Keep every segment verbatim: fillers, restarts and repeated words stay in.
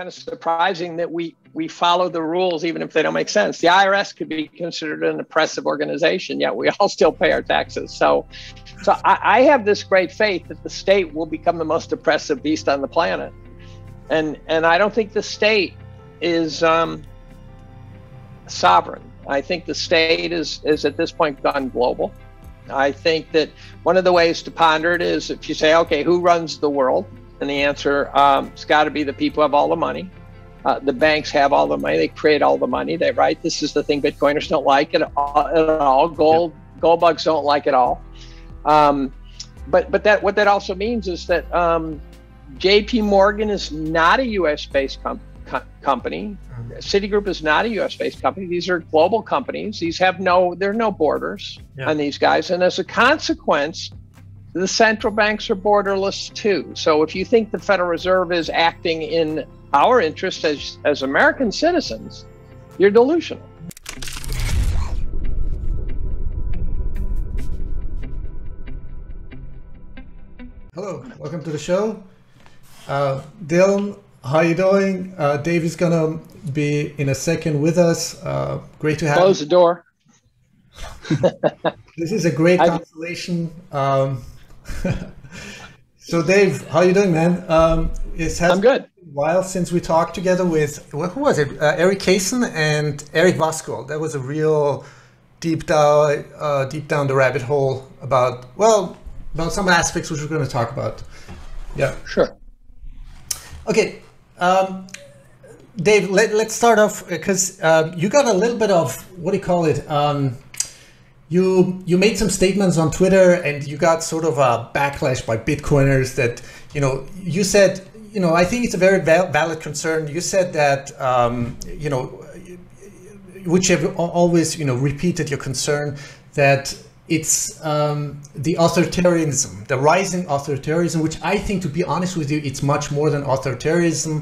kind of surprising that we, we follow the rules, even if they don't make sense. The I R S could be considered an oppressive organization, yet we all still pay our taxes. So, so I, I have this great faith that the state will become the most oppressive beast on the planet. And, and I don't think the state is um, sovereign. I think the state is, is at this point gone global. I think that one of the ways to ponder it is if you say, okay, who runs the world? And the answer um, it's got to be the people who have all the money. Uh, the banks have all the money. They create all the money. They write. This is the thing Bitcoiners don't like at all. At all. Gold, yeah. Gold bugs don't like at all. Um, but but that what that also means is that um, J P Morgan is not a U S based com com company. Mm-hmm. Citigroup is not a U S based company. These are global companies. These have no. There are no borders yeah. on these guys, and as a consequence, the central banks are borderless too. So if you think the Federal Reserve is acting in our interest as, as American citizens, you're delusional. Hello, welcome to the show. Uh, Dylan, how are you doing? Uh, Dave is gonna be in a second with us. Uh, great to have you. Close the door. This is a great consolation. Um, so, Dave, how are you doing, man? Um, it has I'm good. Been a while since we talked together with, well, who was it? Uh, Eric Kaysen and Eric Voskool. That was a real deep down, uh, deep down the rabbit hole about, well, about some aspects which we're going to talk about. Yeah. Sure. Okay. Um, Dave, let, let's start off because uh, you got a little bit of, what do you call it? Um, You you made some statements on Twitter and you got sort of a backlash by Bitcoiners that, you know, you said, you know, I think it's a very val valid concern. You said that, um, you know, which have always, you know, repeated your concern that it's um, the authoritarianism, the rising authoritarianism, which I think, to be honest with you, it's much more than authoritarianism.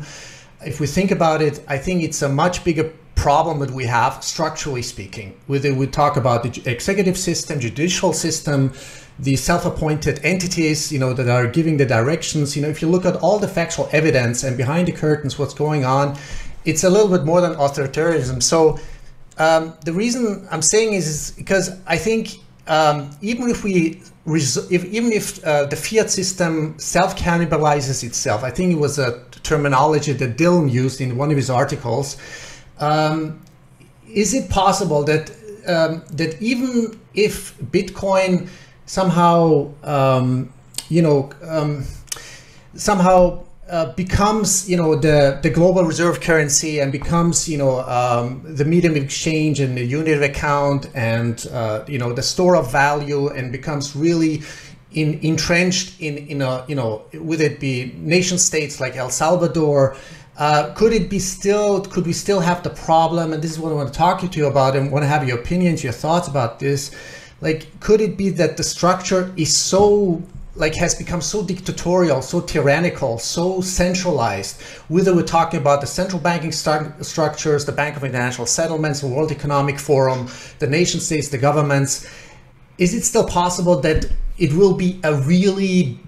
If we think about it, I think it's a much bigger problem that we have, structurally speaking. Whether we talk about the executive system, judicial system, the self-appointed entities, you know, that are giving the directions. You know, if you look at all the factual evidence and behind the curtains, what's going on, it's a little bit more than authoritarianism. So um, the reason I'm saying is, is because I think um, even if we, if, even if uh, the fiat system self-cannibalizes itself, I think it was a terminology that Dylan used in one of his articles. Um, is it possible that um, that even if Bitcoin somehow um, you know um, somehow uh, becomes you know the the global reserve currency and becomes you know um, the medium of exchange and the unit of account and uh, you know the store of value and becomes really in, entrenched in in a you know would it be nation states like El Salvador? Uh, could it be still, could we still have the problem? And this is what I want to talk to you about and want to have your opinions, your thoughts about this. Like, could it be that the structure is so, like has become so dictatorial, so tyrannical, so centralized, whether we're talking about the central banking stu structures, the Bank of International Settlements, the World Economic Forum, the nation states, the governments, is it still possible that it will be a really,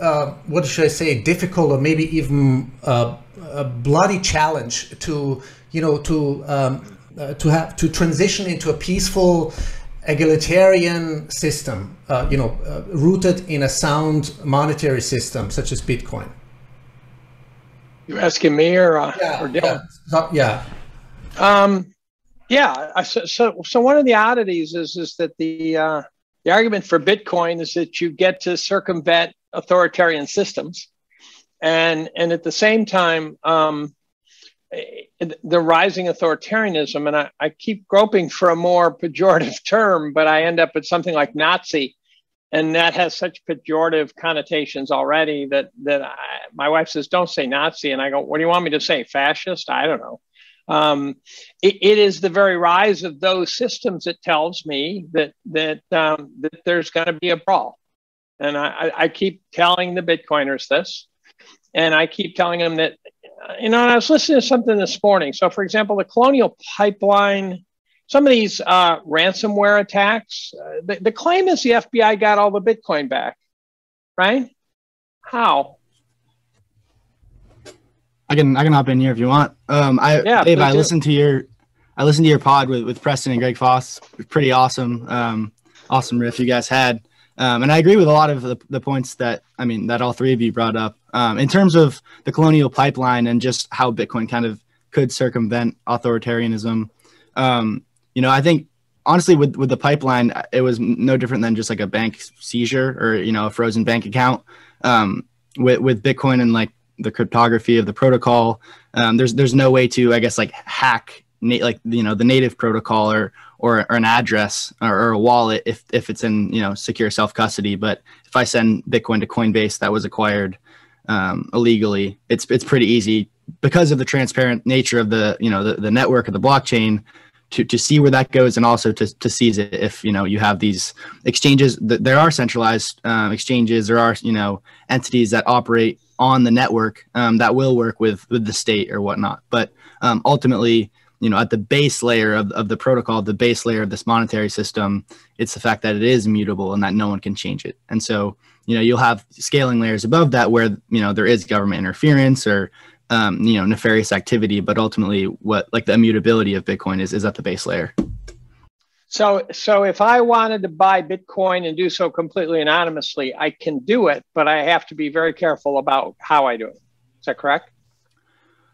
uh, what should I say, difficult or maybe even, uh, a bloody challenge to you know to um, uh, to have to transition into a peaceful egalitarian system uh, you know uh, rooted in a sound monetary system such as Bitcoin? You're asking me or uh, yeah, or Dylan? Yeah. yeah. Um, yeah. So, so so one of the oddities is is that the uh, the argument for Bitcoin is that you get to circumvent authoritarian systems. And, and at the same time, um, the rising authoritarianism, and I, I keep groping for a more pejorative term, but I end up with something like Nazi, and that has such pejorative connotations already that, that I, my wife says, don't say Nazi. And I go, what do you want me to say? Fascist? I don't know. Um, it, it is the very rise of those systems that tells me that, that, um, that there's going to be a brawl. And I, I keep telling the Bitcoiners this. And I keep telling them that, you know, and I was listening to something this morning. So, for example, the Colonial pipeline, some of these uh, ransomware attacks, uh, the, the claim is the F B I got all the Bitcoin back, right? How? I can I can hop in here if you want. Um, I yeah, Dave, I do. listened to your I listened to your pod with with Preston and Greg Foss. Pretty awesome, um, awesome riff you guys had. Um, and I agree with a lot of the, the points that I mean that all three of you brought up um, in terms of the Colonial pipeline and just how Bitcoin kind of could circumvent authoritarianism. Um, you know, I think honestly with with the pipeline, it was no different than just like a bank seizure or you know a frozen bank account. Um, with with Bitcoin and like the cryptography of the protocol, um, there's there's no way to I guess like hack na- like you know the native protocol or. Or, or an address or, or a wallet if, if it's in, you know, secure self-custody. But if I send Bitcoin to Coinbase that was acquired um, illegally, it's it's pretty easy because of the transparent nature of the, you know, the, the network of the blockchain to, to see where that goes and also to, to seize it if, you know, you have these exchanges. There are centralized um, exchanges. There are, you know, entities that operate on the network um, that will work with, with the state or whatnot. But um, ultimately, you know, at the base layer of, of the protocol, the base layer of this monetary system, it's the fact that it is immutable and that no one can change it. And so, you know, you'll have scaling layers above that where, you know, there is government interference or, um, you know, nefarious activity. But ultimately what like the immutability of Bitcoin is, is at the base layer. So, so if I wanted to buy Bitcoin and do so completely anonymously, I can do it, but I have to be very careful about how I do it. Is that correct?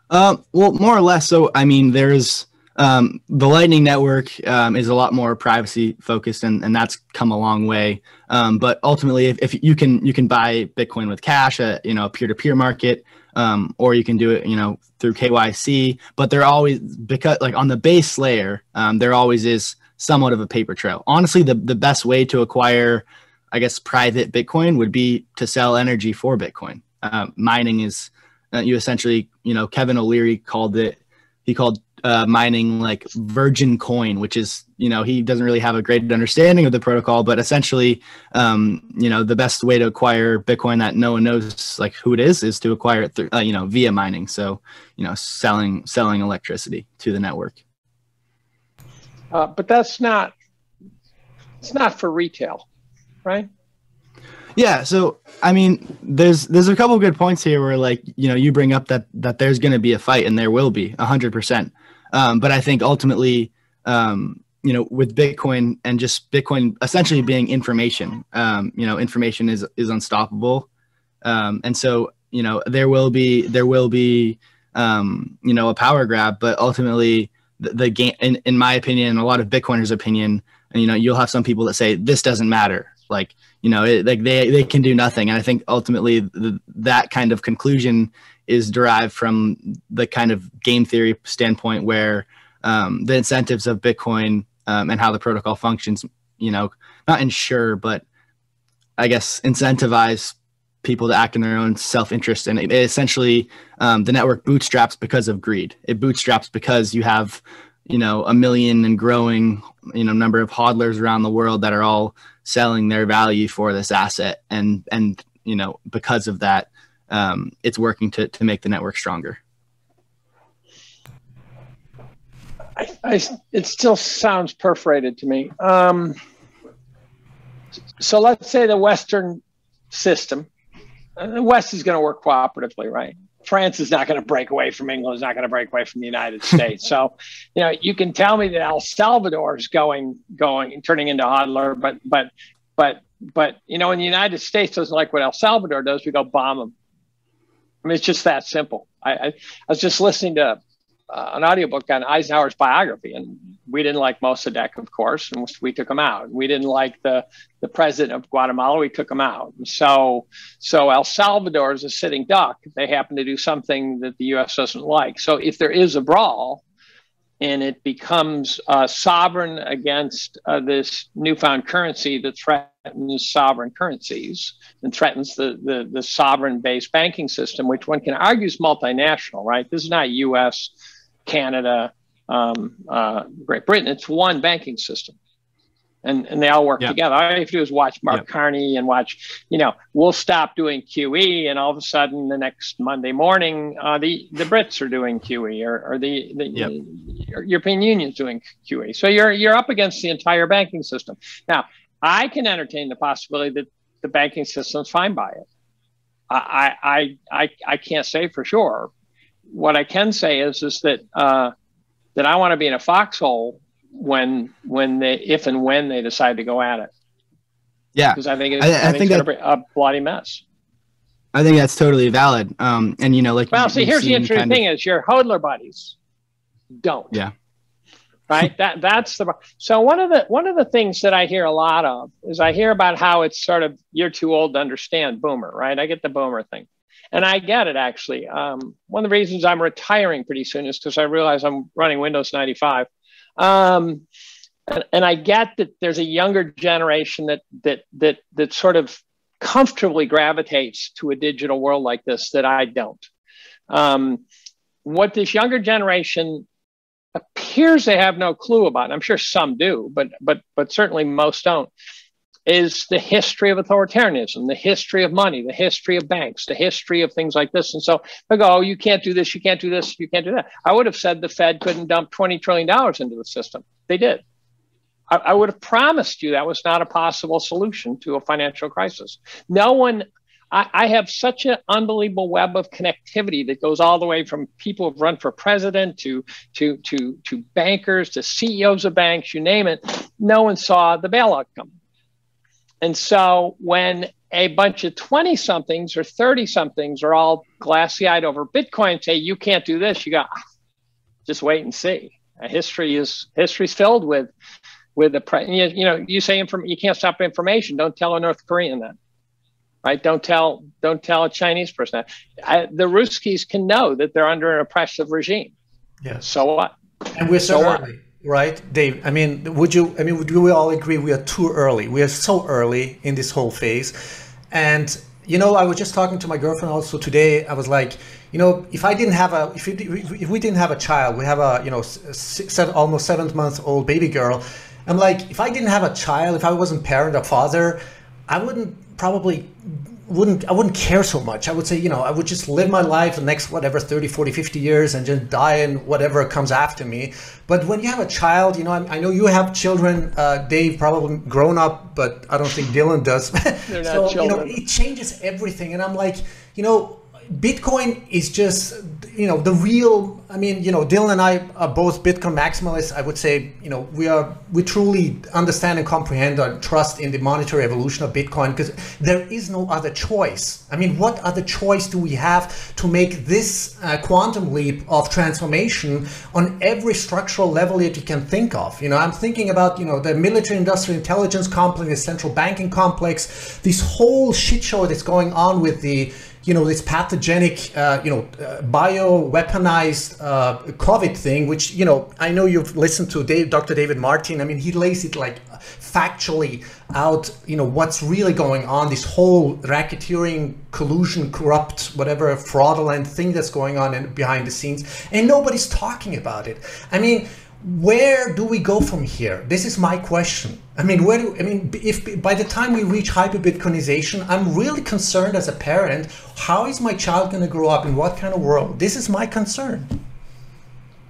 Uh, well, more or less. So, I mean, there's um, the Lightning Network um, is a lot more privacy focused, and, and that's come a long way. Um, but ultimately, if, if you can you can buy Bitcoin with cash, at, you know, peer to peer market, um, or you can do it, you know, through K Y C. But they're always because like on the base layer, um, there always is somewhat of a paper trail. Honestly, the the best way to acquire, I guess, private Bitcoin would be to sell energy for Bitcoin. Uh, mining is. Uh, you essentially, you know, Kevin O'Leary called it, he called uh, mining like virgin coin, which is, you know, he doesn't really have a great understanding of the protocol, but essentially, um, you know, the best way to acquire Bitcoin that no one knows like who it is, is to acquire it, through, uh, you know, via mining. So, you know, selling, selling electricity to the network. Uh, but that's not, it's not for retail, right? Yeah, so I mean, there's there's a couple of good points here where like you know you bring up that that there's going to be a fight and there will be one hundred percent. Um, but I think ultimately, um, you know, with Bitcoin and just Bitcoin essentially being information, um, you know, information is is unstoppable, um, and so you know there will be there will be um, you know a power grab, but ultimately the, the game, in, in my opinion, and a lot of Bitcoiners' opinion, and you know you'll have some people that say this doesn't matter, like. You know, it, like they, they can do nothing. And I think ultimately th- that kind of conclusion is derived from the kind of game theory standpoint where um, the incentives of Bitcoin um, and how the protocol functions, you know, not ensure, but I guess incentivize people to act in their own self-interest. And it, it essentially um, the network bootstraps because of greed. It bootstraps because you have, you know, a million and growing, you know, number of hodlers around the world that are all selling their value for this asset. And, and, you know, because of that, um, it's working to, to make the network stronger. I, I, it still sounds perforated to me. Um, so let's say the Western system, the West is going to work cooperatively, right? France is not going to break away from England, is not going to break away from the United States. So, you know, you can tell me that El Salvador is going, going and turning into hodler, but, but, but, but, you know, when the United States doesn't like what El Salvador does, we go bomb them. I mean, it's just that simple. I, I, I was just listening to uh, an audiobook on Eisenhower's biography, and we didn't like Mossadegh, of course, and we took him out. We didn't like the, the president of Guatemala, we took him out. And so, so El Salvador is a sitting duck. They happen to do something that the U S doesn't like. So if there is a brawl and it becomes uh, sovereign against uh, this newfound currency that threatens sovereign currencies and threatens the, the, the sovereign-based banking system, which one can argue is multinational, right? This is not U S, Canada, um, uh, Great Britain. It's one banking system, and and they all work yeah. together. All you have to do is watch Mark yeah. Carney and watch, you know, we'll stop doing Q E, and all of a sudden the next Monday morning, uh, the the Brits are doing Q E, or, or the, the yeah. uh, European Union's doing Q E. So you're you're up against the entire banking system. Now, I can entertain the possibility that the banking system's fine by it. I I I I, I can't say for sure. what I can say is is that uh, that I want to be in a foxhole when when they if and when they decide to go at it. Yeah, because I think it's, I, I think it's that, gonna be a bloody mess. I think that's totally valid. Um, and you know, like well, you, see, here's the interesting thing: of, is your hodler buddies don't. Yeah. Right. That that's the so one of the one of the things that I hear a lot of is I hear about how it's sort of you're too old to understand boomer. Right. I get the boomer thing. And I get it, actually. Um, one of the reasons I'm retiring pretty soon is because I realize I'm running Windows ninety-five. Um, and, and I get that there's a younger generation that that that that sort of comfortably gravitates to a digital world like this that I don't. Um, what this younger generation appears they have no clue about, and I'm sure some do, but but but certainly most don't, is the history of authoritarianism, the history of money, the history of banks, the history of things like this. And so they go, oh, you can't do this, you can't do this, you can't do that. I would have said the Fed couldn't dump twenty trillion dollars into the system. They did. I, I would have promised you that was not a possible solution to a financial crisis. No one, I, I have such an unbelievable web of connectivity that goes all the way from people who've run for president to, to, to, to bankers, to C E Os of banks, you name it. No one saw the bailout coming. And so when a bunch of twenty-somethings or thirty-somethings are all glassy-eyed over Bitcoin and say, you can't do this, you go, just wait and see. History is history's filled with, with the, you know, you say inform, you can't stop information. Don't tell a North Korean that, right? Don't tell, don't tell a Chinese person that. I, the Ruskies can know that they're under an oppressive regime. Yes. So what? And we're so, so early. What? Right, Dave. I mean, would you? I mean, do we all agree we are too early? We are so early in this whole phase. And you know, I was just talking to my girlfriend also today. I was like, you know, if I didn't have a, if we, if we didn't have a child, we have a, you know, six, seven, almost seventh month old baby girl. I'm like, if I didn't have a child, if I wasn't parent or father, I wouldn't probably. wouldn't I wouldn't care so much. I would say, you know, I would just live my life the next whatever thirty, forty, fifty years and just die in whatever comes after me. But when you have a child, you know, I, I know you have children, uh, Dave, probably grown up, but I don't think Dylan does. They're not so, children. You know, it changes everything. And I'm like, you know, Bitcoin is just, you know, the real, I mean, you know, Dylan and I are both Bitcoin maximalists. I would say, you know, we are, we truly understand and comprehend and trust in the monetary evolution of Bitcoin because there is no other choice. I mean, what other choice do we have to make this uh, quantum leap of transformation on every structural level that you can think of? You know, I'm thinking about, you know, the military industrial intelligence complex, the central banking complex, this whole shit show that's going on with the, you know, this pathogenic, uh, you know, uh, bio-weaponized uh, COVID thing, which, you know, I know you've listened to Dave, Doctor David Martin. I mean, he lays it like factually out, you know, what's really going on, this whole racketeering, collusion, corrupt, whatever, fraudulent thing that's going on in, behind the scenes. And nobody's talking about it. I mean, where do we go from here? This is my question. I mean, where do I mean? If by the time we reach hyper-Bitcoinization, I'm really concerned as a parent. How is my child going to grow up in what kind of world? This is my concern.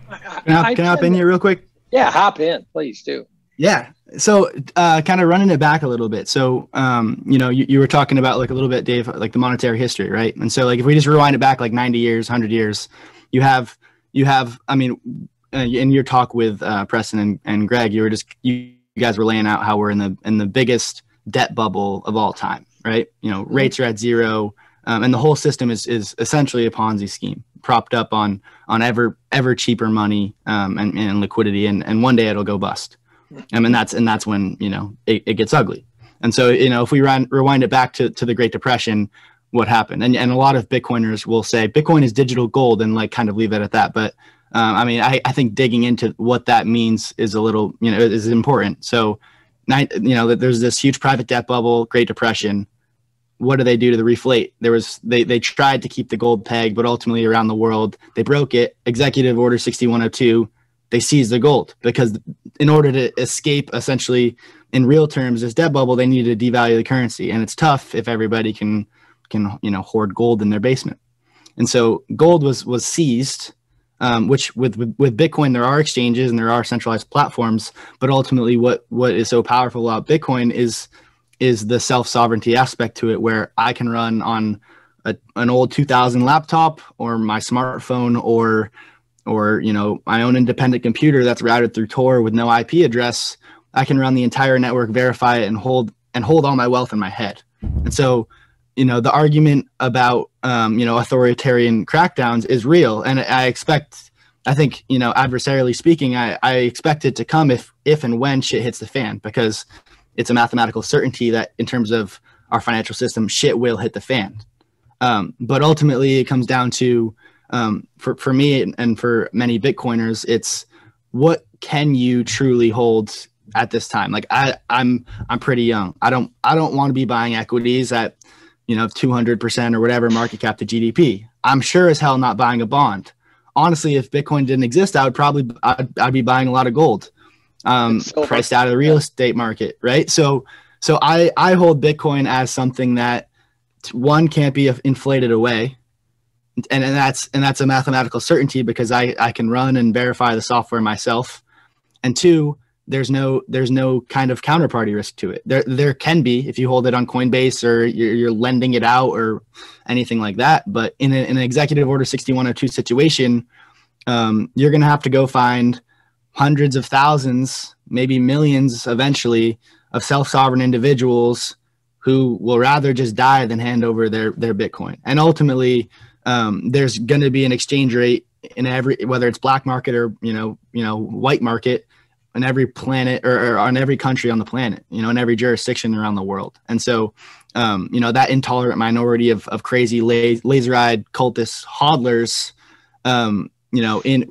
I, I, I, can I hop in here real quick? Yeah, hop in, please do. Yeah. So, uh, kind of running it back a little bit. So, um, you know, you, you were talking about like a little bit, Dave, like the monetary history, right? And so, like, if we just rewind it back like ninety years, one hundred years, you have, you have. I mean. In your talk with uh, Preston and, and Greg, you were just you guys were laying out how we're in the in the biggest debt bubble of all time, right? You know, rates are at zero, um, and the whole system is is essentially a Ponzi scheme propped up on on ever ever cheaper money um, and, and liquidity, and and one day it'll go bust. I mean, that's and that's when you know it, it gets ugly. And so you know, if we run, rewind it back to to the Great Depression, what happened? And and a lot of Bitcoiners will say Bitcoin is digital gold and like kind of leave it at that, but Um, I mean, I, I think digging into what that means is a little, you know, is important. So, you know, there's this huge private debt bubble, Great Depression. What do they do to the reflate? There was they they tried to keep the gold peg, but ultimately around the world they broke it. Executive Order sixty-one oh two. They seized the gold because in order to escape, essentially, in real terms, this debt bubble, they needed to devalue the currency, and it's tough if everybody can can you know hoard gold in their basement. And so gold was was seized. Um, which with, with with Bitcoin, there are exchanges and there are centralized platforms, but ultimately what what is so powerful about Bitcoin is is the self-sovereignty aspect to it, where I can run on a, an old two thousand laptop or my smartphone or, or, you know, my own independent computer that's routed through Tor with no I P address, I can run the entire network, verify it, and hold and hold all my wealth in my head. And so, you know, the argument about, um, you know, authoritarian crackdowns is real. And I expect, I think, you know, adversarially speaking, I, I expect it to come if, if and when shit hits the fan, because it's a mathematical certainty that in terms of our financial system, shit will hit the fan. Um, but ultimately, it comes down to, um, for, for me and for many Bitcoiners, it's what can you truly hold at this time? Like I, I'm, I'm pretty young. I don't, I don't want to be buying equities at, you know, two hundred percent or whatever market cap to G D P. I'm sure as hell not buying a bond. Honestly, if Bitcoin didn't exist, I would probably, I'd, I'd be buying a lot of gold, um, so priced out of the real yeah. estate market. Right. So, so I, I hold Bitcoin as something that one can't be inflated away. And, and that's, and that's a mathematical certainty because I, I can run and verify the software myself. And two, there's no, there's no kind of counterparty risk to it. There, there can be if you hold it on Coinbase or you're, you're lending it out or anything like that. But in, a, in an Executive Order sixty-one oh two situation, um, you're going to have to go find hundreds of thousands, maybe millions eventually, of self-sovereign individuals who will rather just die than hand over their, their Bitcoin. And ultimately, um, there's going to be an exchange rate in every, whether it's black market or, you know, you know, white market, on every planet or, or on every country on the planet, you know, in every jurisdiction around the world. And so, um, you know, that intolerant minority of, of crazy la laser-eyed cultist hodlers, um, you know, in,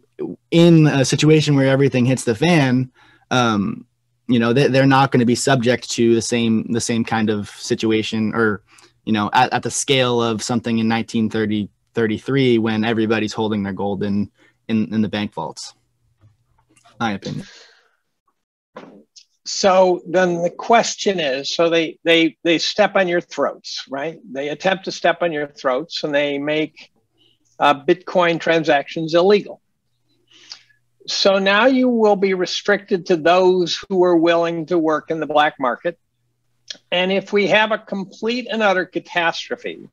in a situation where everything hits the fan, um, you know, they, they're not going to be subject to the same, the same kind of situation or, you know, at, at the scale of something in nineteen thirty, thirty-three when everybody's holding their gold in, in, in the bank vaults, my opinion. So then the question is, so they, they, they step on your throats, right? They attempt to step on your throats and they make uh, Bitcoin transactions illegal. So now you will be restricted to those who are willing to work in the black market. And if we have a complete and utter catastrophe,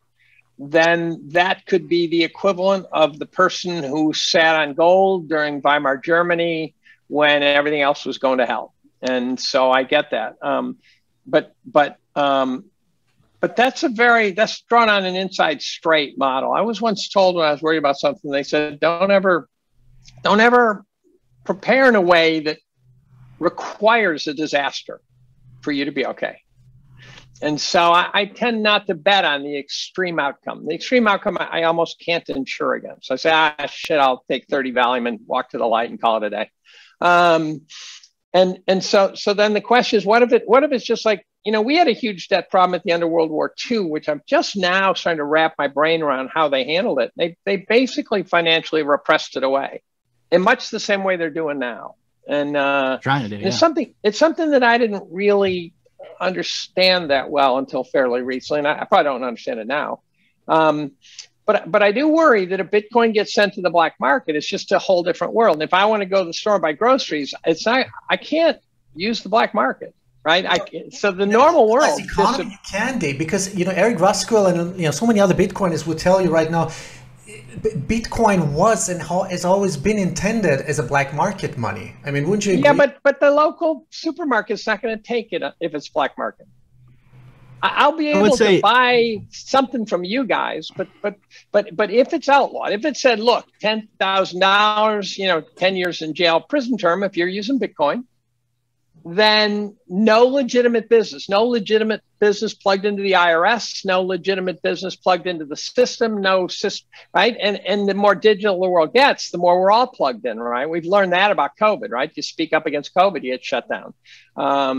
then that could be the equivalent of the person who sat on gold during Weimar Germany when everything else was going to hell. And so I get that, um, but but um, but that's a very that's drawn on an inside straight model. I was once told when I was worried about something, they said, "Don't ever, don't ever prepare in a way that requires a disaster for you to be okay." And so I, I tend not to bet on the extreme outcome. The extreme outcome I, I almost can't insure against. I say, "Ah, shit, I'll take thirty Valium and walk to the light and call it a day." Um, And, and so, so then the question is, what if it, what if it's just like, you know, we had a huge debt problem at the end of World War Two, which I'm just now trying to wrap my brain around how they handled it. They, they basically financially repressed it away in much the same way they're doing now. And, uh, trying to do, yeah. it's something, it's something that I didn't really understand that well until fairly recently. And I, I probably don't understand it now. Um, But, but I do worry that if Bitcoin gets sent to the black market, it's just a whole different world. And if I want to go to the store and buy groceries, it's not, I can't use the black market, right? I, so the normal world. As economy, you can, Dave, because, you know, Eric Voskool and, you know, so many other Bitcoiners would tell you right now, Bitcoin was and has always been intended as a black market money. I mean, wouldn't you agree? Yeah, but, but the local supermarket's not going to take it if it's black market. I'll be able say, to buy something from you guys, but but but but if it's outlawed, if it said, look, ten thousand dollars, you know, ten years in jail, prison term, if you're using Bitcoin, then no legitimate business, no legitimate business plugged into the I R S, no legitimate business plugged into the system, no system, right? And and the more digital the world gets, the more we're all plugged in, right? We've learned that about COVID, right? You speak up against COVID, you get shut down. Um,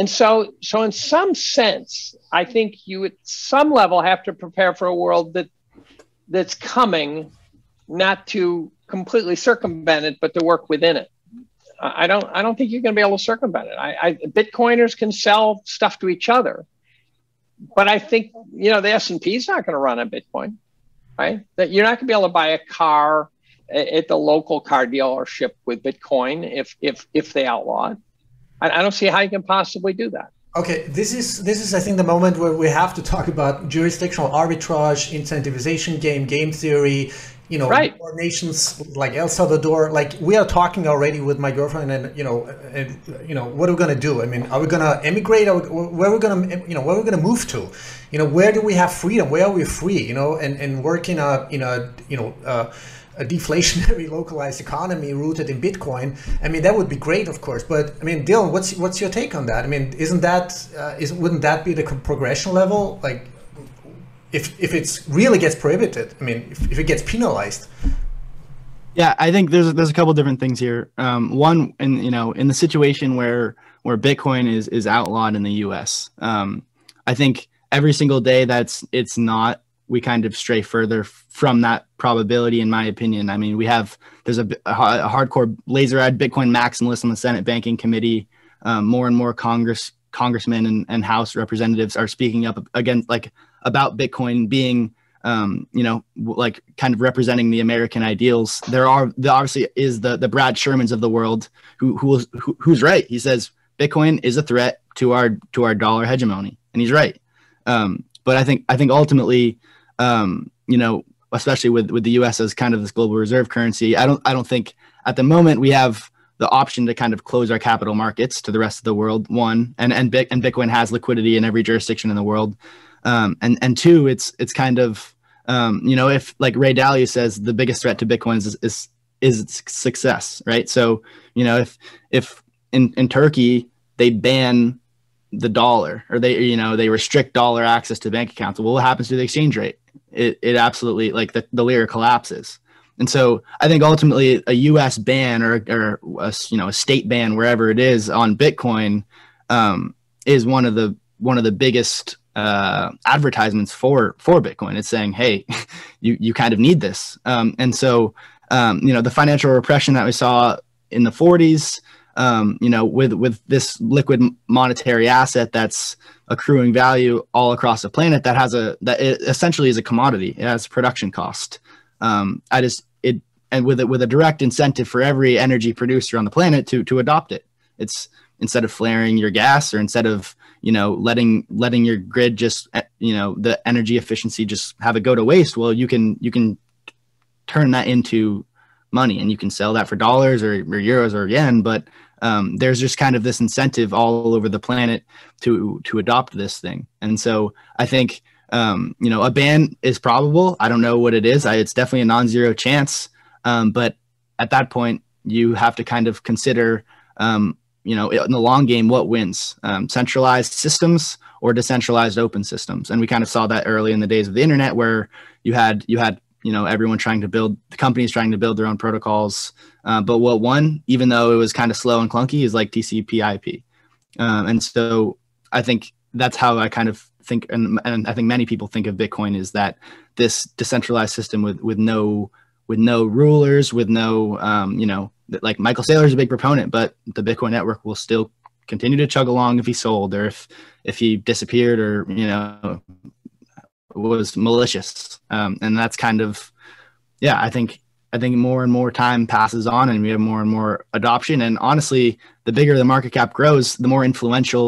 And so, so in some sense, I think you at some level have to prepare for a world that that's coming, not to completely circumvent it, but to work within it. I don't, I don't think you're going to be able to circumvent it. I, I, Bitcoiners can sell stuff to each other, but I think, you know, the S and P is not going to run on Bitcoin, right? That you're not going to be able to buy a car at the local car dealership with Bitcoin if if if they outlaw it. I don't see how you can possibly do that. Okay, this is this is I think the moment where we have to talk about jurisdictional arbitrage, incentivization game, game theory, you know, right. Nations like El Salvador. Like we are talking already with my girlfriend, and you know, and you know, what are we gonna do? I mean, are we gonna emigrate? Or where are we gonna, you know, where are we gonna move to? You know, where do we have freedom? Where are we free? You know, and and work in a in a you know. Uh, a deflationary localized economy rooted in Bitcoin. I mean, that would be great, of course. But I mean, Dylan, what's what's your take on that? I mean, isn't that uh, is wouldn't that be the progression level? Like, if if it's really gets prohibited, I mean, if, if it gets penalized. Yeah, I think there's there's a couple different things here. Um, one, in you know, in the situation where where Bitcoin is is outlawed in the U S, um, I think every single day that's it's not. We kind of stray further from that probability, in my opinion. I mean, we have there's a, a, a hardcore laser-eyed Bitcoin maximalist on the Senate Banking Committee. Um, more and more Congress congressmen and, and House representatives are speaking up against, like, about Bitcoin being, um, you know, like kind of representing the American ideals. There are there obviously is the the Brad Shermans of the world who who, who who's right. He says Bitcoin is a threat to our to our dollar hegemony, and he's right. Um, but I think I think ultimately. Um, you know, especially with, with the U S as kind of this global reserve currency, I don't, I don't think at the moment we have the option to kind of close our capital markets to the rest of the world. One, and and, Bit, and Bitcoin has liquidity in every jurisdiction in the world. Um, and and two, it's it's kind of um, you know, if like Ray Dalio says, the biggest threat to Bitcoin is is, is success, right? So you know, if if in, in Turkey they ban the dollar, or they you know they restrict dollar access to bank accounts, well, what happens to the exchange rate? It, it absolutely, like the, the lira collapses. And so I think ultimately a U S ban or, or a, you know, a state ban, wherever it is, on Bitcoin um, is one of the, one of the biggest uh, advertisements for, for Bitcoin. It's saying, hey, you, you kind of need this. Um, and so, um, you know, the financial repression that we saw in the forties, um, you know, with, with this liquid monetary asset that's accruing value all across the planet, that has a that it essentially is a commodity. It has production cost. Um, I just it and with it with a direct incentive for every energy producer on the planet to to adopt it. It's instead of flaring your gas, or instead of you know letting letting your grid just you know the energy efficiency just have it go to waste. Well, you can you can turn that into money, and you can sell that for dollars or, or euros or yen, but Um, there's just kind of this incentive all over the planet to to adopt this thing. And so I think, um, you know, a ban is probable. I don't know what it is. I, it's definitely a non-zero chance. Um, but at that point, you have to kind of consider, um, you know, in the long game, what wins, um, centralized systems or decentralized open systems. And we kind of saw that early in the days of the internet, where you had you had. you know, everyone trying to build, the companies trying to build their own protocols. Uh, but what won, even though it was kind of slow and clunky, is like T C P I P. Um, and so I think that's how I kind of think, and, and I think many people think of Bitcoin, is that this decentralized system with, with no with no rulers, with no, um, you know, like Michael Saylor is a big proponent, but the Bitcoin network will still continue to chug along if he sold, or if, if he disappeared, or, you know, was malicious. Um, and that's kind of, yeah, I think, I think more and more time passes on, and we have more and more adoption. And honestly, the bigger the market cap grows, the more influential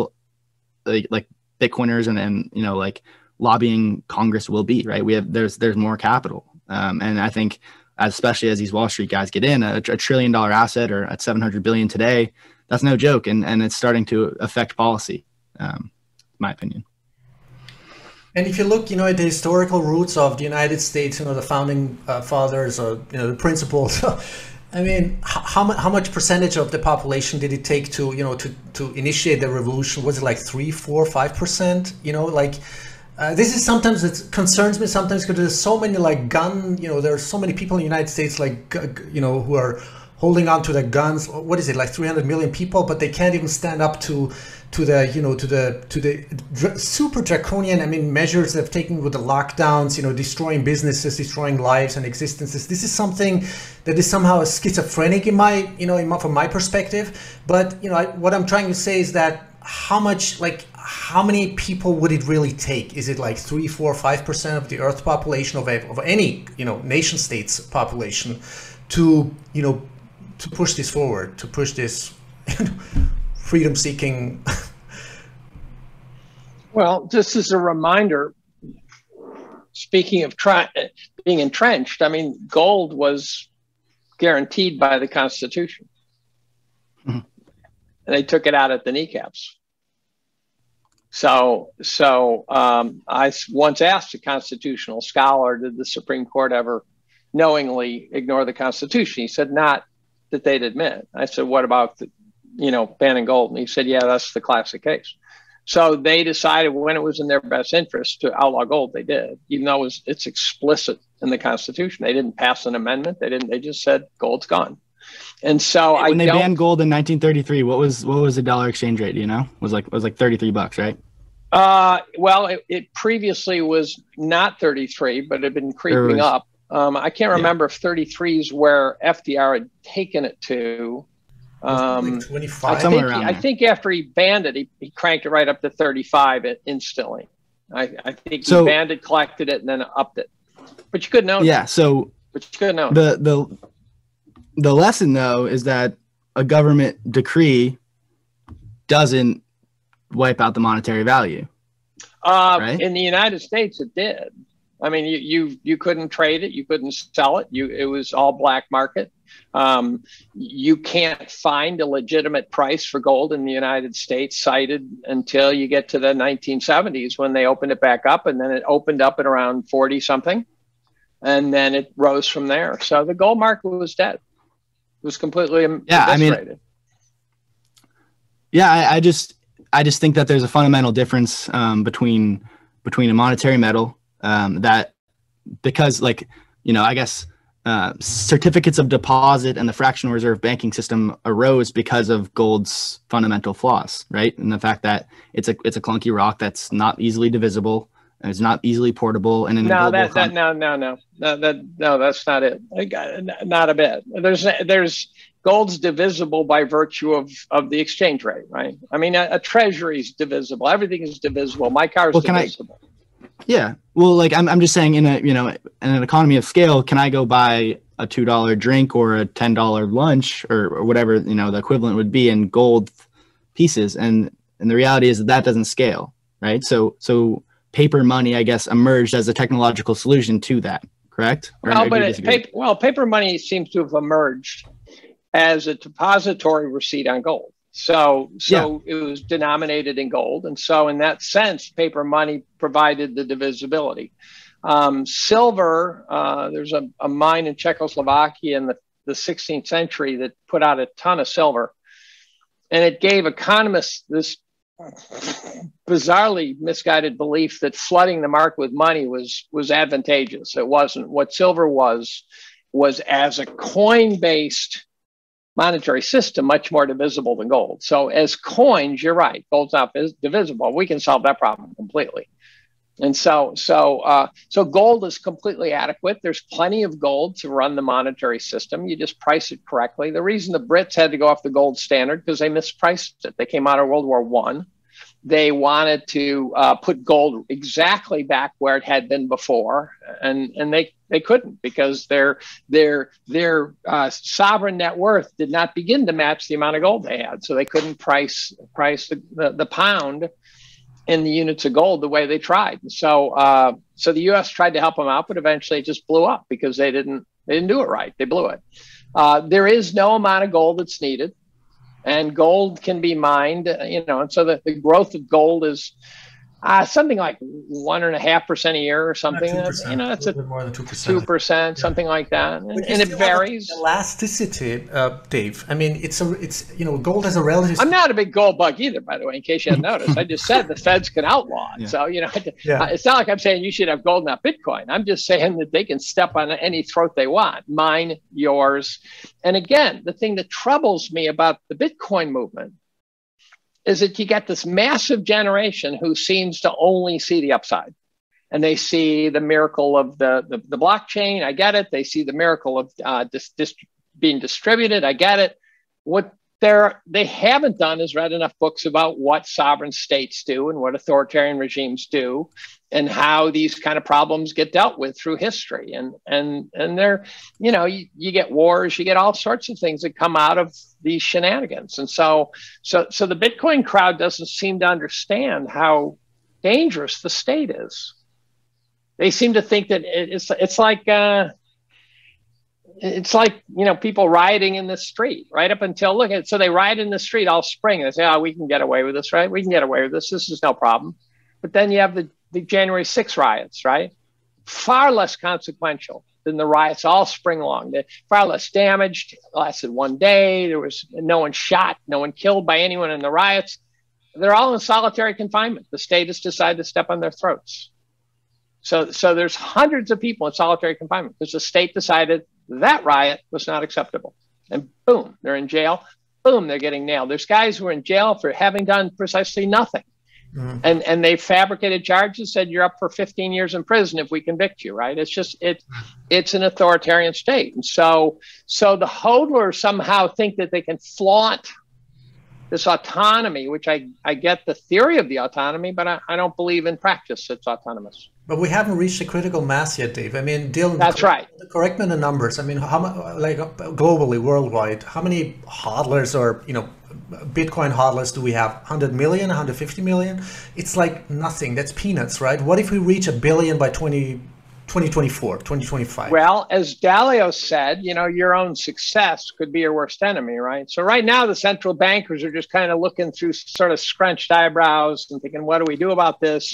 like, like Bitcoiners and, and, you know, like lobbying Congress will be, right? We have, there's, there's more capital. Um, and I think, especially as these Wall Street guys get in, a, a trillion dollar asset, or at seven hundred billion today, that's no joke. And, and it's starting to affect policy, um, in my opinion. And if you look, you know, at the historical roots of the United States, you know, the founding uh, fathers, or you know, the principles. I mean, how much how much percentage of the population did it take to, you know, to to initiate the revolution? Was it like three, four, five percent? You know, like uh, this is sometimes it concerns me sometimes, because there's so many like gun, you know, there are so many people in the United States, like you know, who are holding on to their guns. What is it, like three hundred million people, but they can't even stand up to. to the, you know, to the, to the dr- super draconian, I mean, measures they've taken with the lockdowns, you know, destroying businesses, destroying lives and existences. This is something that is somehow schizophrenic in my, you know, in my, from my perspective. But, you know, I, what I'm trying to say is that how much, like, how many people would it really take? Is it like three, four, five percent of the Earth's population, of, of any, you know, nation state's population to, you know, to push this forward, to push this, you know, freedom-seeking Well, just as a reminder, speaking of try, being entrenched, I mean, gold was guaranteed by the Constitution. Mm-hmm. And they took it out at the kneecaps. So, so um, I once asked a constitutional scholar, did the Supreme Court ever knowingly ignore the Constitution? He said, not that they'd admit. I said, what about, the, you know, banning gold? And he said, yeah, that's the classic case. So they decided when it was in their best interest to outlaw gold, they did, even though it was, it's explicit in the Constitution. They didn't pass an amendment. They didn't. They just said gold's gone. And so when I they don't, banned gold in nineteen thirty-three, what was what was the dollar exchange rate? Do you know? It was like it was like thirty-three bucks, right? Uh, well, it, it previously was not thirty-three, but it had been creeping was, up. Um, I can't remember yeah. if thirty-three is where F D R had taken it to. Um, like I, think he, I think after he banned it, he, he cranked it right up to thirty-five instantly. I, I think so, he banned it, collected it, and then upped it. But you couldn't own yeah, it. Yeah, so but you couldn't own the, the, the lesson, though, is that a government decree doesn't wipe out the monetary value. Uh, right? In the United States, it did. I mean, you, you, you couldn't trade it. You couldn't sell it. You, it was all black market. Um, you can't find a legitimate price for gold in the United States cited until you get to the nineteen seventies when they opened it back up, and then it opened up at around forty something. And then it rose from there. So the gold market was dead. It was completely yeah, eviscerated. I mean, yeah, I, I just, I just think that there's a fundamental difference um, between, between a monetary metal um, that, because like, you know, I guess, Uh, certificates of deposit and the fractional reserve banking system arose because of gold's fundamental flaws, right? And the fact that it's a it's a clunky rock that's not easily divisible, and it's not easily portable. And no, that, that no, no, no, no, that no, that's not it. Not a bit. There's there's gold's divisible by virtue of of the exchange rate, right? I mean, a, a treasury's divisible. Everything is divisible. My car's well, divisible. I, Yeah. Well, like I'm, I'm just saying in a, you know, in an economy of scale, can I go buy a two dollar drink or a ten dollar lunch or, or whatever, you know, the equivalent would be in gold pieces. And, and the reality is that that doesn't scale, right? So, so paper money, I guess, emerged as a technological solution to that, correct? Or well, but it, paper, well, paper money seems to have emerged as a depository receipt on gold. So, so yeah. it was denominated in gold. And so in that sense, paper money provided the divisibility. Um, silver, uh, there's a, a mine in Czechoslovakia in the, the sixteenth century that put out a ton of silver. And it gave economists this bizarrely misguided belief that flooding the market with money was, was advantageous. It wasn't. What silver was, was as a coin-based monetary system, much more divisible than gold. So as coins, you're right, gold's not divisible. We can solve that problem completely. And so, so, uh, so gold is completely adequate. There's plenty of gold to run the monetary system. You just price it correctly. The reason the Brits had to go off the gold standard because they mispriced it. They came out of World War One. They wanted to uh, put gold exactly back where it had been before, and and they they couldn't because their their their uh, sovereign net worth did not begin to match the amount of gold they had, so they couldn't price price the, the, the pound in the units of gold the way they tried. So uh, so the U S tried to help them out, but eventually it just blew up because they didn't they didn't do it right. They blew it. Uh, there is no amount of gold that's needed. And gold can be mined, you know, and so the, the growth of gold is uh, something like one and a half percent a year or something. That's, you know, it's a, a more than two percent, two percent, something yeah. like that, and, and it varies. Elasticity, uh, Dave. I mean, it's a, it's you know, gold has a relative. I'm not a big gold bug either, by the way. In case you hadn't noticed, I just said the Feds can outlaw it. Yeah. So you know, yeah. it's not like I'm saying you should have gold, not Bitcoin. I'm just saying that they can step on any throat they want, mine, yours. And again, the thing that troubles me about the Bitcoin movement is that you get this massive generation who seems to only see the upside. And they see the miracle of the, the, the blockchain. I get it. They see the miracle of uh, dis, dis, being distributed. I get it. What they're, they haven't done is read enough books about what sovereign states do and what authoritarian regimes do and how these kind of problems get dealt with through history. And, and, and they're, you know, you, you get wars, you get all sorts of things that come out of these shenanigans. And so, so, so the Bitcoin crowd doesn't seem to understand how dangerous the state is. They seem to think that it's it's like uh, it's like you know people rioting in the street right up until look at so they riot in the street all spring and they say, oh, we can get away with this, right? We can get away with this. This is no problem. But then you have the the January sixth riots, right? Far less consequential than the riots all spring long. They're far less damaged. It lasted one day. There was no one shot, no one killed by anyone in the riots. They're all in solitary confinement. The state has decided to step on their throats. So, so there's hundreds of people in solitary confinement because the state decided that riot was not acceptable. And boom, they're in jail. Boom, they're getting nailed. There's guys who are in jail for having done precisely nothing. Mm-hmm. And and they fabricated charges, said you're up for fifteen years in prison if we convict you, right? It's just it, it's an authoritarian state, and so so the hodlers somehow think that they can flaunt this autonomy, which I I get the theory of the autonomy, but I, I don't believe in practice it's autonomous. But we haven't reached a critical mass yet, Dave. I mean, Dylan, that's correct, right. Correct me in the numbers. I mean, how like globally, worldwide, how many hodlers are you know? Bitcoin hodlers do we have? one hundred million, one hundred fifty million? It's like nothing. That's peanuts, right? What if we reach a billion by twenty twenty-four, twenty twenty-five? Well, as Dalio said, you know, your own success could be your worst enemy, right? So right now, the central bankers are just kind of looking through sort of scrunched eyebrows and thinking, what do we do about this?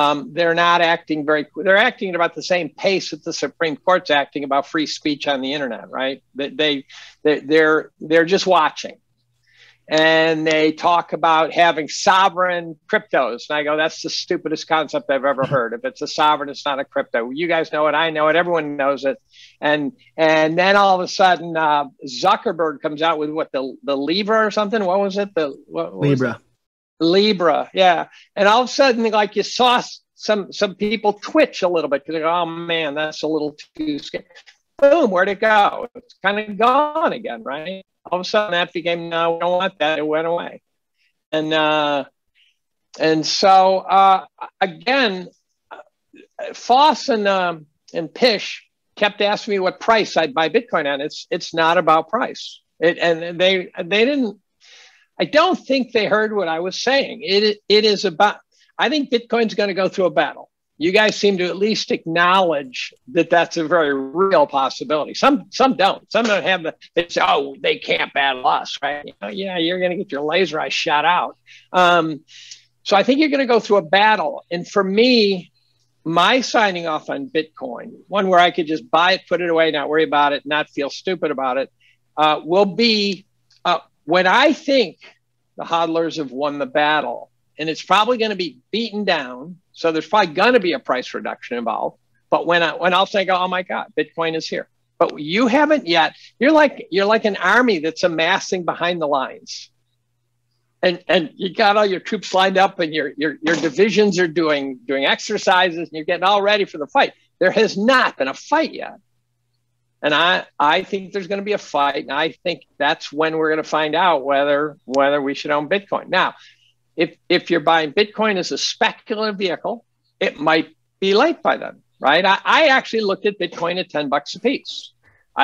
Um, they're not acting very, they're acting at about the same pace that the Supreme Court's acting about free speech on the internet, right? They, they, they they're, they're just watching. And they talk about having sovereign cryptos. And I go, that's the stupidest concept I've ever heard. If it's a sovereign, it's not a crypto. You guys know it. I know it. Everyone knows it. And and then all of a sudden, uh, Zuckerberg comes out with what, the, the Libra or something? What was it? The what was Libra. It? Libra, yeah. And all of a sudden, like you saw some, some people twitch a little bit because they go, oh, man, that's a little too scary. Boom, where'd it go? It's kind of gone again, right? All of a sudden, that became, no, we don't want that. It went away. And uh, and so, uh, again, Foss and, um, and Pish kept asking me what price I'd buy Bitcoin at. It's it's not about price. It, and they they didn't, I don't think they heard what I was saying. It It is about, I think Bitcoin's going to go through a battle. You guys seem to at least acknowledge that that's a very real possibility. Some some don't. Some don't have the, they say, oh, they can't battle us, right? You know, yeah, you're going to get your laser eye shot out. Um, so I think you're going to go through a battle. And for me, my signing off on Bitcoin, one where I could just buy it, put it away, not worry about it, not feel stupid about it, uh, will be uh, when I think the hodlers have won the battle, and it's probably going to be beaten down. So there's probably going to be a price reduction involved. But when I, when I'll think, oh my God, Bitcoin is here. But you haven't yet. You're like you're like an army that's amassing behind the lines, and and you got all your troops lined up, and your your your divisions are doing doing exercises, and you're getting all ready for the fight. There has not been a fight yet, and I I think there's going to be a fight, and I think that's when we're going to find out whether whether we should own Bitcoin now. If, if you're buying Bitcoin as a speculative vehicle, it might be late by then, right? I, I actually looked at Bitcoin at ten bucks a piece.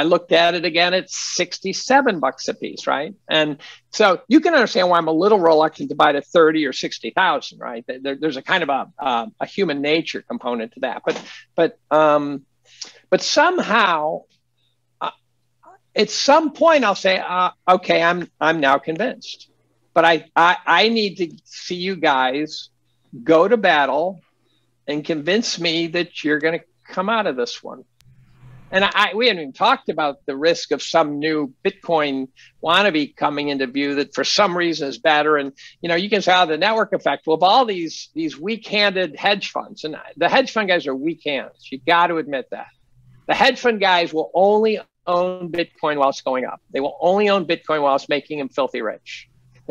I looked at it again at sixty-seven bucks a piece, right? And so you can understand why I'm a little reluctant to buy to thirty or sixty thousand, right? There, there's a kind of a, a, a human nature component to that. But, but, um, but somehow, uh, at some point, I'll say, uh, okay, I'm, I'm now convinced. But I, I, I need to see you guys go to battle and convince me that you're going to come out of this one. And I, we haven't even talked about the risk of some new Bitcoin wannabe coming into view that for some reason is better. And, you know, you can say, oh, the network effect. Well, of all these, these weak-handed hedge funds, and the hedge fund guys are weak hands. You got to admit that. The hedge fund guys will only own Bitcoin while it's going up. They will only own Bitcoin while it's making them filthy rich.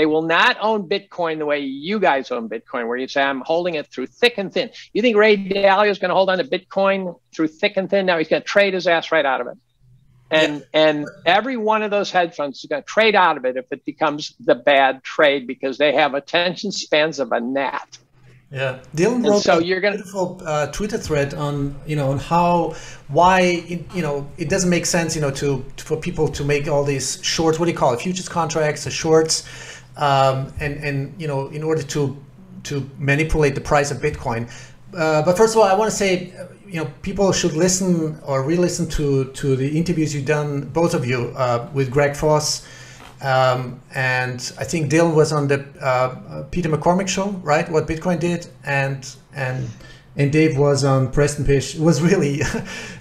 They will not own Bitcoin the way you guys own Bitcoin, where you say, I'm holding it through thick and thin. You think Ray Dalio is going to hold on to Bitcoin through thick and thin? No, he's going to trade his ass right out of it. And, yeah. and every one of those hedge funds is going to trade out of it if it becomes the bad trade, because they have attention spans of a gnat. Yeah, Dylan wrote so a you're gonna... beautiful uh, Twitter thread on you know on how why it, you know it doesn't make sense you know to, to for people to make all these shorts, what do you call it, futures contracts or shorts, um, and and you know in order to to manipulate the price of Bitcoin. Uh, but first of all, I want to say, you know, people should listen or re-listen to to the interviews you've done, both of you, uh, with Greg Foss, um, and I think Dylan was on the uh, Peter McCormack show, right? What Bitcoin did, and and and Dave was on Preston Pish. It was really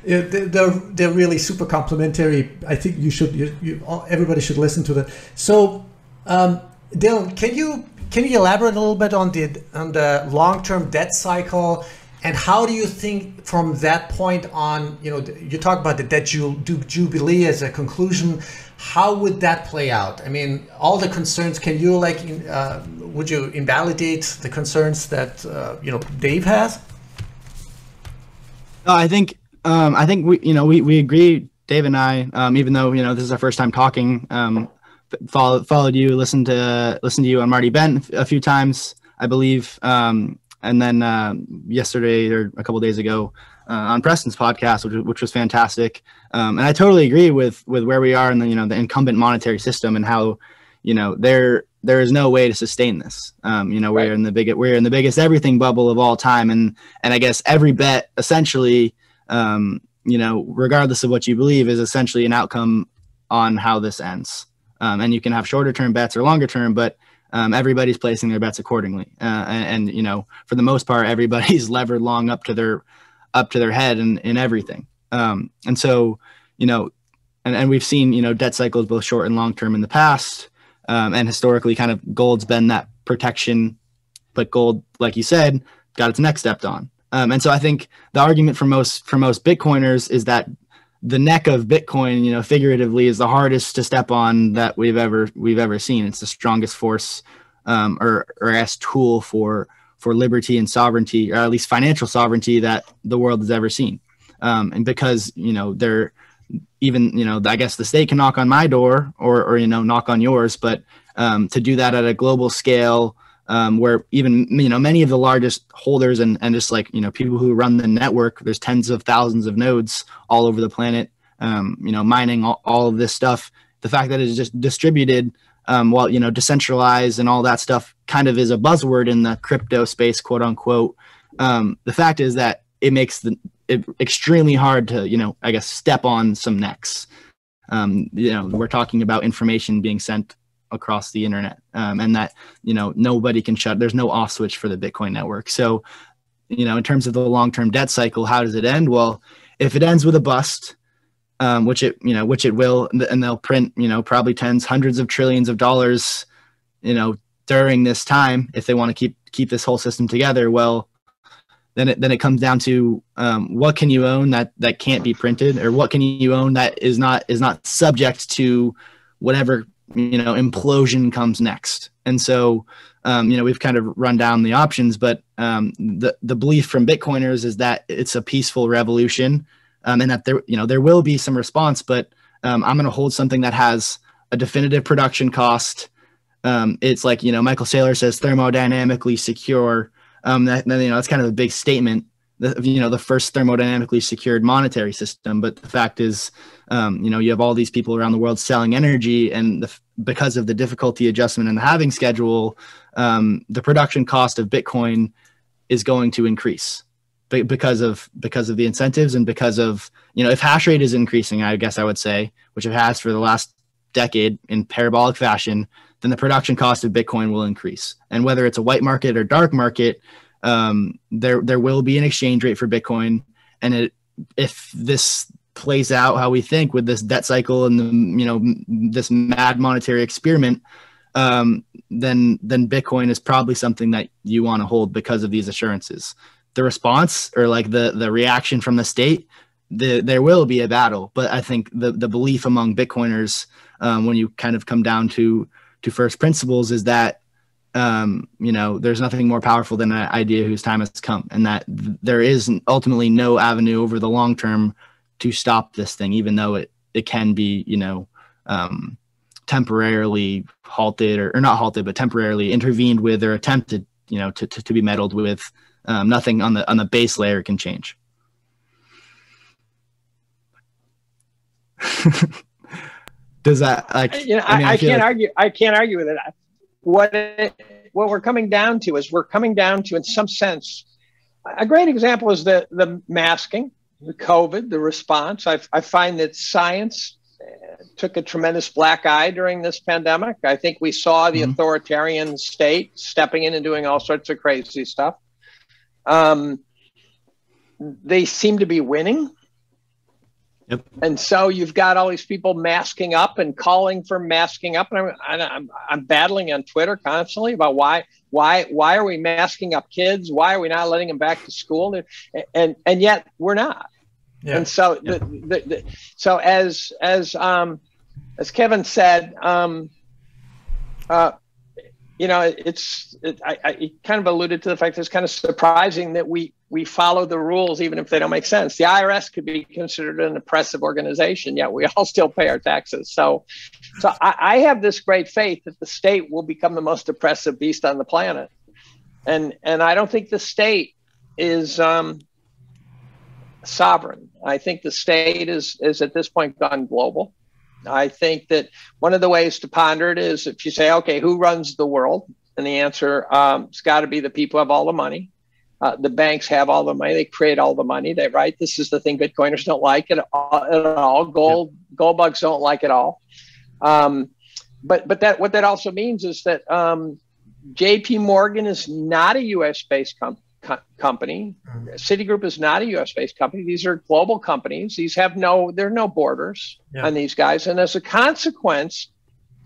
they're they're really super complimentary. I think you should you, you everybody should listen to that. So, um, Dylan, can you? Can you elaborate a little bit on the on the long-term debt cycle, and how do you think from that point on, you know, you talk about the debt jubilee as a conclusion, how would that play out? I mean, all the concerns, can you like, uh, would you invalidate the concerns that, uh, you know, Dave has? No, I think, um, I think we, you know, we, we agree, Dave and I, um, even though, you know, this is our first time talking, um, Followed, followed you, listened to listened to you on Marty Bent a few times, I believe, um, and then uh, yesterday or a couple days ago uh, on Preston's podcast, which, which was fantastic. Um, and I totally agree with with where we are in the you know the incumbent monetary system and how you know there there is no way to sustain this. Um, you know we're right. in the biggest we're in the biggest everything bubble of all time, and and I guess every bet essentially, um, you know, regardless of what you believe, is essentially an outcome on how this ends. Um, and you can have shorter term bets or longer term, but um, everybody's placing their bets accordingly. Uh, and, and, you know, for the most part, everybody's levered long up to their, up to their head in, in everything. Um, and so, you know, and, and we've seen, you know, debt cycles, both short and long term in the past. Um, and historically kind of gold's been that protection, but gold, like you said, got its neck stepped on. Um, and so I think the argument for most, for most Bitcoiners is that the neck of Bitcoin, you know, figuratively, is the hardest to step on that we've ever we've ever seen. It's the strongest force, um, or or as tool for for liberty and sovereignty, or at least financial sovereignty, that the world has ever seen. Um, and because you know, they're even you know, I guess the state can knock on my door or or you know, knock on yours, but um, to do that at a global scale, um, where even you know, many of the largest holders and, and just like, you know, people who run the network, there's tens of thousands of nodes all over the planet, um, you know, mining all, all of this stuff. The fact that it's just distributed, um, while, you know, decentralized and all that stuff kind of is a buzzword in the crypto space, quote unquote. Um, the fact is that it makes the, it extremely hard to, you know, I guess, step on some necks. Um, you know, we're talking about information being sent across the internet, um, and that, you know, nobody can shut, there's no off switch for the Bitcoin network. So, you know, in terms of the long-term debt cycle, how does it end? Well, if it ends with a bust, um, which it, you know, which it will, and they'll print, you know, probably tens, hundreds of trillions of dollars, you know, during this time, if they want to keep, keep this whole system together, well, then it, then it comes down to, um, what can you own that, that can't be printed, or what can you own that is not, is not subject to whatever, you know, implosion comes next. And so, um, you know, we've kind of run down the options, but um, the, the belief from Bitcoiners is that it's a peaceful revolution, um, and that there, you know, there will be some response, but um, I'm going to hold something that has a definitive production cost. Um, it's like, you know, Michael Saylor says, thermodynamically secure. Um, that, you know, that's kind of a big statement, the, you know, the first thermodynamically secured monetary system. But the fact is, um, you know, you have all these people around the world selling energy, and the, because of the difficulty adjustment and the halving schedule, um, the production cost of Bitcoin is going to increase be because of, because of the incentives, and because of, you know, if hash rate is increasing, I guess I would say, which it has for the last decade in parabolic fashion, then the production cost of Bitcoin will increase. And whether it's a white market or dark market, um, there, there will be an exchange rate for Bitcoin. And it, if this plays out how we think with this debt cycle and the, you know, this mad monetary experiment, um, then, then Bitcoin is probably something that you want to hold because of these assurances. The response, or like the, the reaction from the state, the, there will be a battle, but I think the, the belief among Bitcoiners, um, when you kind of come down to, to first principles, is that, um, you know, there's nothing more powerful than an idea whose time has come, and that th there is ultimately no avenue over the long term to stop this thing, even though it, it can be, you know, um, temporarily halted, or, or not halted, but temporarily intervened with, or attempted, you know, to, to, to be meddled with. Um, nothing on the, on the base layer can change. Does that, like, you know, I, mean, I, I can't like argue. I can't argue with it. What it, what we're coming down to is we're coming down to, in some sense, a great example is the, the masking, the COVID, the response. I, I find that science took a tremendous black eye during this pandemic. I think we saw the mm-hmm. authoritarian state stepping in and doing all sorts of crazy stuff. Um, they seem to be winning. Yep. And so you've got all these people masking up and calling for masking up. And I'm, I'm, I'm battling on Twitter constantly about why, why, why are we masking up kids? Why are we not letting them back to school? And, and, and yet we're not. Yeah. And so, yeah. the, the, the, so as, as, um, as Kevin said, um, uh, you know, it's, it, I, I kind of alluded to the fact that it's kind of surprising that we, we follow the rules, even if they don't make sense. The I R S could be considered an oppressive organization, yet we all still pay our taxes. So, so I, I have this great faith that the state will become the most oppressive beast on the planet. And, and I don't think the state is, um, sovereign. I think the state is, is at this point gone global. I think that one of the ways to ponder it is if you say, okay, who runs the world? And the answer um, has got to be the people who have all the money. Uh, the banks have all the money. They create all the money. They right. This is the thing Bitcoiners don't like at all. At all. Gold yeah. gold bugs don't like at all. Um, but but that what that also means is that um, J P Morgan is not a U S based company. company. Citigroup is not a U S-based company. These are global companies. These have no, there are no borders yeah. on these guys. And as a consequence,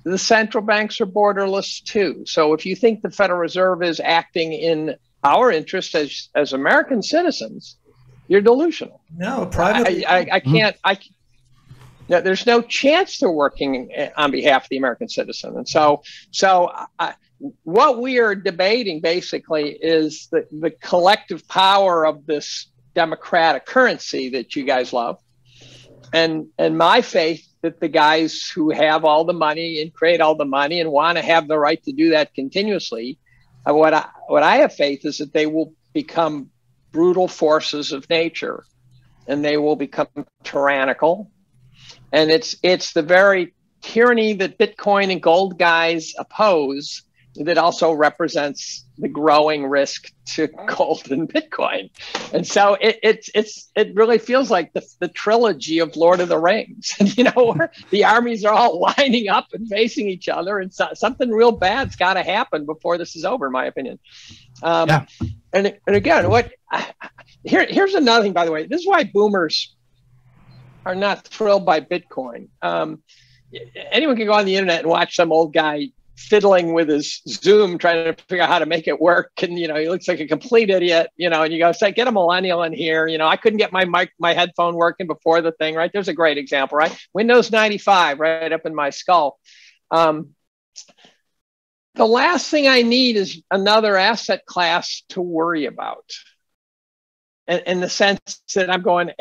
the central banks are borderless too. So if you think the Federal Reserve is acting in our interest as, as American citizens, you're delusional. No, private. I, I, I can't, I no, there's no chance they're working on behalf of the American citizen. And so, so I, what we are debating basically is the, the collective power of this democratic currency that you guys love. And, and my faith that the guys who have all the money and create all the money and want to have the right to do that continuously, uh, what, I, what I have faith is that they will become brutal forces of nature and they will become tyrannical. And it's, it's the very tyranny that Bitcoin and gold guys oppose that also represents the growing risk to gold and Bitcoin. And so it, it's, it's, it really feels like the, the trilogy of Lord of the Rings, you know, where the armies are all lining up and facing each other. And so, something real bad's got to happen before this is over, in my opinion. Um, yeah. and, and again, what here, here's another thing, by the way, this is why boomers are not thrilled by Bitcoin. Um, anyone can go on the internet and watch some old guy fiddling with his Zoom, trying to figure out how to make it work. And, you know, he looks like a complete idiot, you know, and you go say, get a millennial in here. You know, I couldn't get my mic, my headphone working before the thing, right? There's a great example, right? Windows ninety-five, right up in my skull. Um, the last thing I need is another asset class to worry about. And in the sense that I'm going,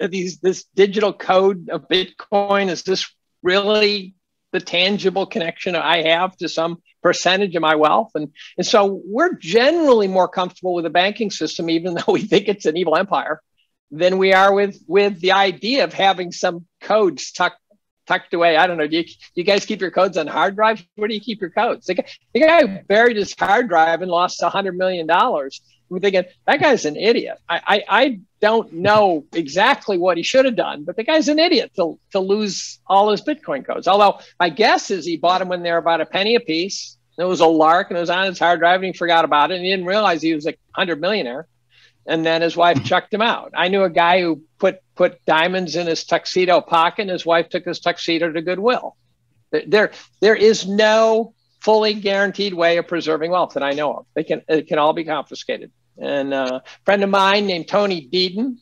these, this digital code of Bitcoin, is this really the tangible connection I have to some percentage of my wealth? And, and so we're generally more comfortable with the banking system, even though we think it's an evil empire, than we are with, with the idea of having some codes tucked, tucked away. I don't know. Do you, do you guys keep your codes on hard drives? Where do you keep your codes? The guy, the guy who buried his hard drive and lost one hundred million dollars. I'm thinking, that guy's an idiot. I, I, I don't know exactly what he should have done, but the guy's an idiot to, to lose all his Bitcoin codes. Although my guess is he bought them when they were about a penny a piece. And it was a lark and it was on his hard drive and he forgot about it. And he didn't realize he was a hundred millionaire. And then his wife chucked him out. I knew a guy who put, put diamonds in his tuxedo pocket and his wife took his tuxedo to Goodwill. There, there is no fully guaranteed way of preserving wealth that I know of. They can, it can all be confiscated. And a friend of mine named Tony Deedon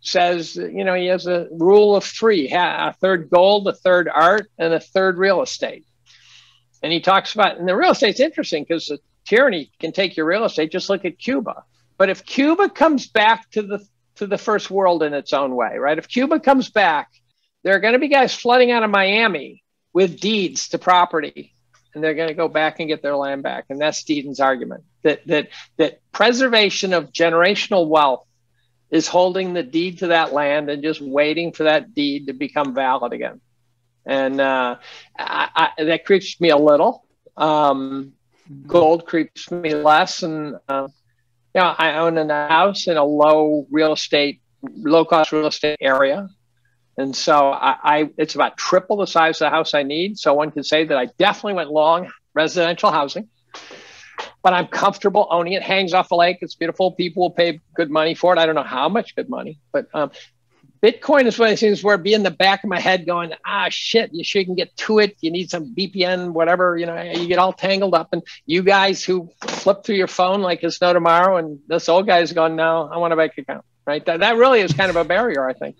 says, you know, he has a rule of three, a third gold, a third art, and a third real estate. And he talks about, and the real estate's interesting because the tyranny can take your real estate. Just look at Cuba. But if Cuba comes back to the, to the first world in its own way, right? If Cuba comes back, there are going to be guys flooding out of Miami with deeds to property. And they're going to go back and get their land back. And that's Deedon's argument, that, that, that preservation of generational wealth is holding the deed to that land and just waiting for that deed to become valid again. And uh, I, I, that creeps me a little. Um, gold creeps me less. And uh, yeah, I own a house in a low real estate, low cost real estate area. And so I, I, it's about triple the size of the house I need. So one could say that I definitely went long residential housing, but I'm comfortable owning it. Hangs off the lake. It's beautiful. People will pay good money for it. I don't know how much good money, but um, Bitcoin is one of the things where it'd be in the back of my head going, ah, shit, you sure you can get to it. You need some V P N, whatever, you know, you get all tangled up. And you guys who flip through your phone like it's no tomorrow, and this old guy's going, no, I want a bank account, right? That, that really is kind of a barrier, I think.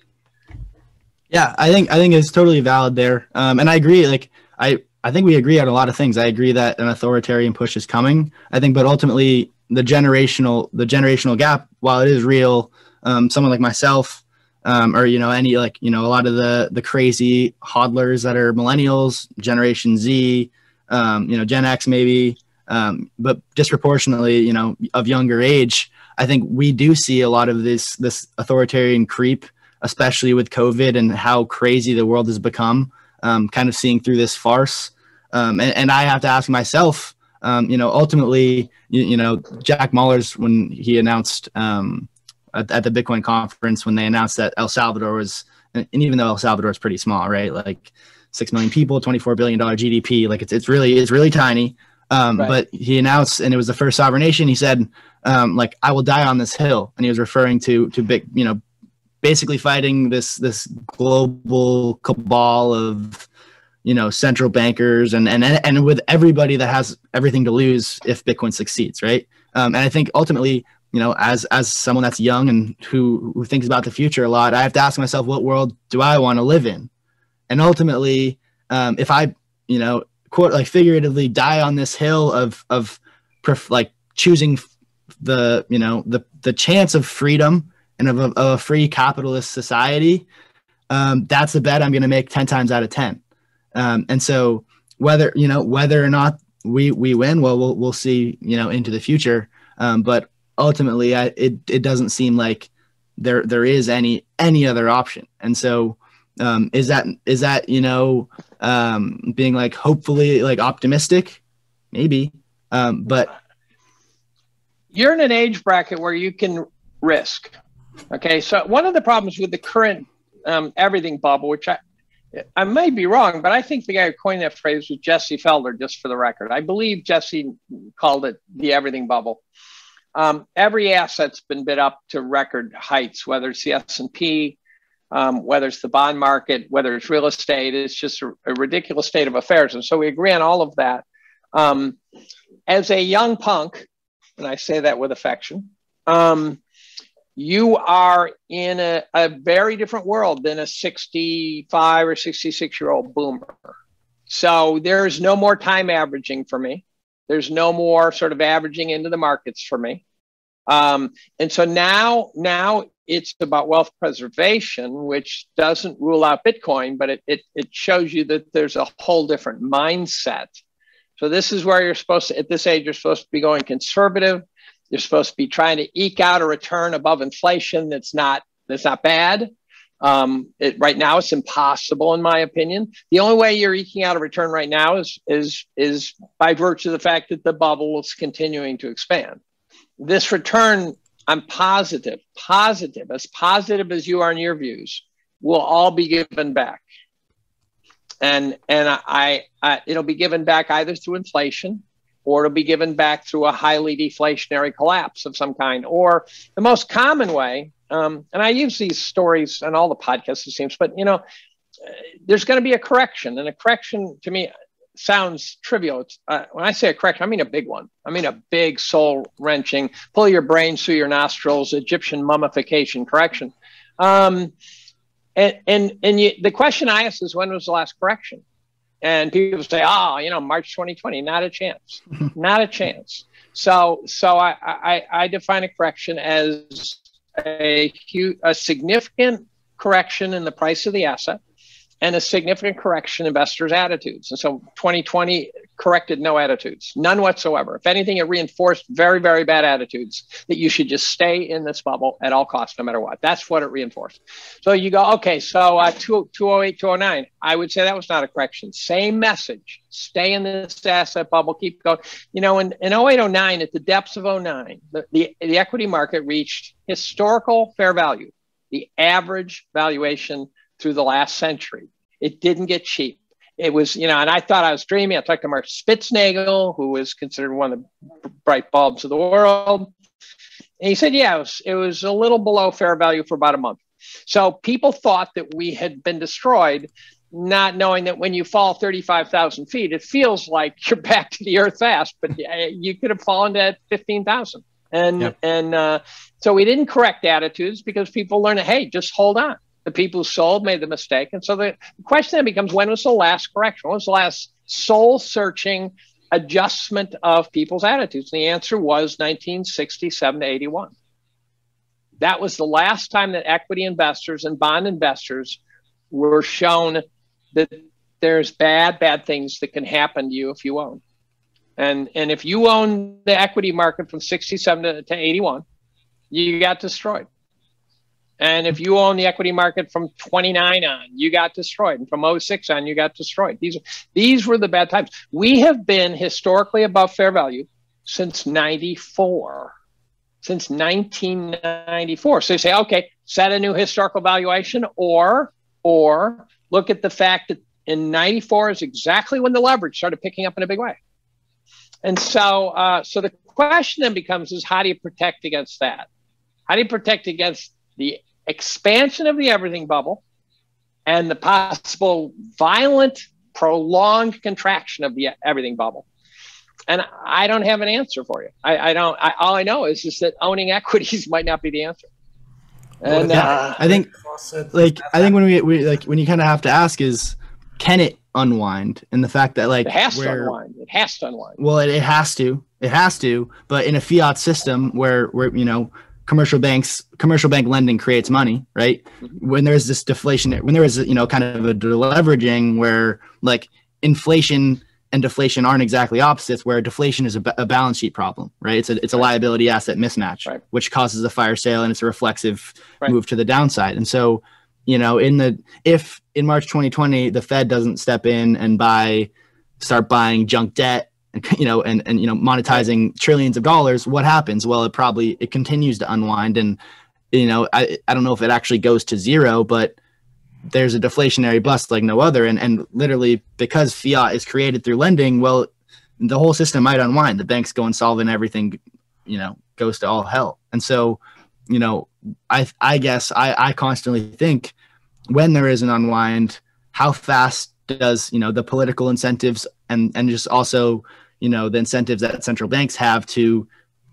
Yeah, I think I think it's totally valid there. Um, and I agree. Like I, I think we agree on a lot of things. I agree that an authoritarian push is coming. I think, but ultimately the generational the generational gap, while it is real, um, someone like myself, um, or you know, any like you know, a lot of the the crazy hodlers that are millennials, Generation Z, um, you know, Gen X maybe, um, but disproportionately, you know, of younger age, I think we do see a lot of this this authoritarian creep, especially with COVID and how crazy the world has become, um, kind of seeing through this farce. Um, and, and I have to ask myself, um, you know, ultimately, you, you know, Jack Mahler's, when he announced um, at, at the Bitcoin conference, when they announced that El Salvador was, and even though El Salvador is pretty small, right? Like six million people, twenty-four billion dollar G D P, like it's, it's really, it's really tiny. Um, right. But he announced, and it was the first sovereign nation. He said, um, like, I will die on this hill. And he was referring to, to big, you know, basically fighting this this global cabal of, you know, central bankers and and and with everybody that has everything to lose if Bitcoin succeeds, right? Um, and I think ultimately, you know, as as someone that's young and who who thinks about the future a lot, I have to ask myself, what world do I want to live in? And ultimately, um, if I, you know, quote like figuratively die on this hill of of pref like choosing the you know the the chance of freedom and of a, of a free capitalist society, um, that's a bet I'm going to make ten times out of ten. Um, and so whether, you know, whether or not we, we win, well, we'll, we'll see, you know, into the future. Um, but ultimately I, it, it doesn't seem like there, there is any, any other option. And so, um, is that, is that, you know, um, being like, hopefully like optimistic, maybe, um, but you're in an age bracket where you can risk. Okay, so one of the problems with the current um, everything bubble, which I, I may be wrong, but I think the guy who coined that phrase was Jesse Felder, just for the record. I believe Jesse called it the everything bubble. Um, every asset's been bid up to record heights, whether it's the S and P, um, whether it's the bond market, whether it's real estate. It's just a, a ridiculous state of affairs. And so we agree on all of that. Um, as a young punk, and I say that with affection, um, you are in a, a very different world than a sixty-five or sixty-six year old boomer. So there's no more time averaging for me. There's no more sort of averaging into the markets for me. Um, and so now, now it's about wealth preservation, which doesn't rule out Bitcoin, but it, it, it shows you that there's a whole different mindset. So this is where you're supposed to, at this age, you're supposed to be going conservative. You're supposed to be trying to eke out a return above inflation that's not, that's not bad. Um, it, right now, it's impossible, in my opinion. The only way you're eking out a return right now is, is, is by virtue of the fact that the bubble is continuing to expand. This return, I'm positive, positive, as positive as you are in your views, will all be given back. And, and I, I, it'll be given back either through inflation, or it'll be given back through a highly deflationary collapse of some kind. Or the most common way, um, and I use these stories on all the podcasts, it seems, but, you know, there's going to be a correction. And a correction to me sounds trivial. It's, uh, when I say a correction, I mean a big one. I mean a big, soul-wrenching, pull your brains through your nostrils, Egyptian mummification correction. Um, and and, and you, the question I ask is, when was the last correction? And people say, oh, you know, March twenty twenty, not a chance, not a chance. So, so I, I, I define a correction as a, huge, a significant correction in the price of the asset and a significant correction in investors' attitudes. And so twenty twenty corrected no attitudes, none whatsoever. If anything, it reinforced very, very bad attitudes that you should just stay in this bubble at all costs, no matter what. That's what it reinforced. So you go, okay, so uh, two oh eight, two oh nine, I would say that was not a correction. Same message, stay in this asset bubble, keep going. You know, in, in oh eight, oh nine, at the depths of oh nine, the, the, the equity market reached historical fair value, the average valuation through the last century. It didn't get cheap. It was, you know, and I thought I was dreaming. I talked to Mark Spitznagel, who was considered one of the bright bulbs of the world. And he said, yeah, it was, it was a little below fair value for about a month. So people thought that we had been destroyed, not knowing that when you fall thirty-five thousand feet, it feels like you're back to the earth fast, but you could have fallen to fifteen thousand. And, yep. and uh, so we didn't correct attitudes because people learned, hey, just hold on. The people who sold made the mistake. And so the question then becomes, when was the last correction? When was the last soul-searching adjustment of people's attitudes? And the answer was nineteen sixty-seven to eighty-one. That was the last time that equity investors and bond investors were shown that there's bad, bad things that can happen to you if you own. And, and if you own the equity market from sixty-seven to eighty-one, you got destroyed. And if you own the equity market from twenty-nine on, you got destroyed. And from oh six on, you got destroyed. These, these were the bad times. We have been historically above fair value since ninety-four, since nineteen ninety-four. So you say, okay, set a new historical valuation, or, or look at the fact that in ninety-four is exactly when the leverage started picking up in a big way. And so, uh, so the question then becomes is, how do you protect against that? How do you protect against the expansion of the everything bubble and the possible violent, prolonged contraction of the everything bubble? And I don't have an answer for you. I, I don't. I, all I know is just that owning equities might not be the answer. And well, uh, I think, like, I think when we, we like when you kind of have to ask is, can it unwind? And the fact that, like, it has where, to unwind. It has to unwind. Well, it, it has to. It has to. But in a fiat system where where you know. Commercial banks, commercial bank lending creates money, right? When there's this deflation, when there is, you know, kind of a deleveraging where, like, inflation and deflation aren't exactly opposites, where deflation is a, a balance sheet problem, right? It's a, it's a liability asset mismatch, right, which causes a fire sale, and it's a reflexive right. move to the downside. And so, you know, in the, if in March twenty twenty, the Fed doesn't step in and buy, start buying junk debt, you know, and, and, you know, monetizing trillions of dollars, what happens? Well, it probably, it continues to unwind. And, you know, I, I don't know if it actually goes to zero, but there's a deflationary bust like no other. And, and literally because fiat is created through lending, well, the whole system might unwind. The banks go insolvent, everything, you know, goes to all hell. And so, you know, I, I guess I, I constantly think, when there is an unwind, how fast does, you know, the political incentives and, and just also, you know, the incentives that central banks have to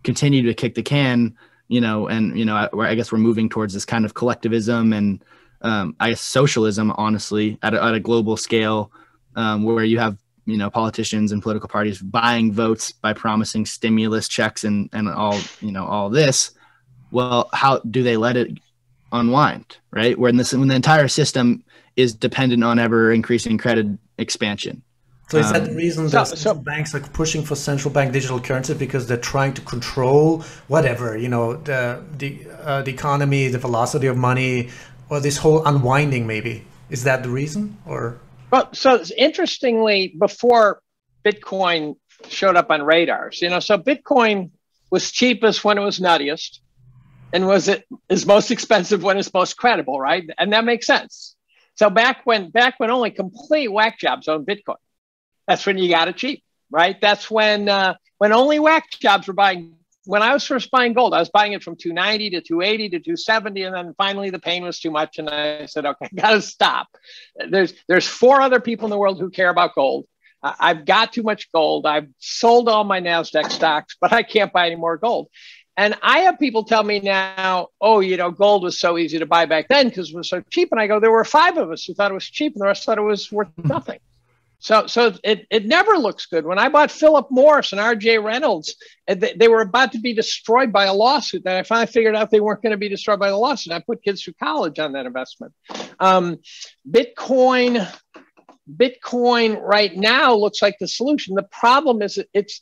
continue to kick the can, you know, and, you know, I, I guess we're moving towards this kind of collectivism and um, I guess socialism, honestly, at a, at a global scale, um, where you have, you know, politicians and political parties buying votes by promising stimulus checks and, and all, you know, all this. Well, how do they let it unwind, right? When this, when the entire system is dependent on ever increasing credit expansion. So is that the reason um, that so, so banks are pushing for central bank digital currency? Because they're trying to control whatever, you know, the the, uh, the economy, the velocity of money, or this whole unwinding maybe. Is that the reason? Or well, so interestingly, before Bitcoin showed up on radars, you know, so Bitcoin was cheapest when it was nuttiest and was it is most expensive when it's most credible, right? And that makes sense. So back when back when only complete whack jobs owned Bitcoin. That's when you got it cheap, right? That's when uh, when only whack jobs were buying. When I was first buying gold, I was buying it from two ninety to two eighty to two seventy, and then finally the pain was too much, and I said, okay, gotta stop. There's there's four other people in the world who care about gold. Uh, I've got too much gold. I've sold all my NASDAQ stocks, but I can't buy any more gold. And I have people tell me now, oh, you know, gold was so easy to buy back then because it was so cheap. And I go, there were five of us who thought it was cheap, and the rest thought it was worth nothing. So, so it, it never looks good. When I bought Philip Morris and R J Reynolds, they, they were about to be destroyed by a lawsuit. Then I finally figured out they weren't going to be destroyed by the lawsuit. I put kids through college on that investment. Um, Bitcoin Bitcoin right now looks like the solution. The problem is, it's,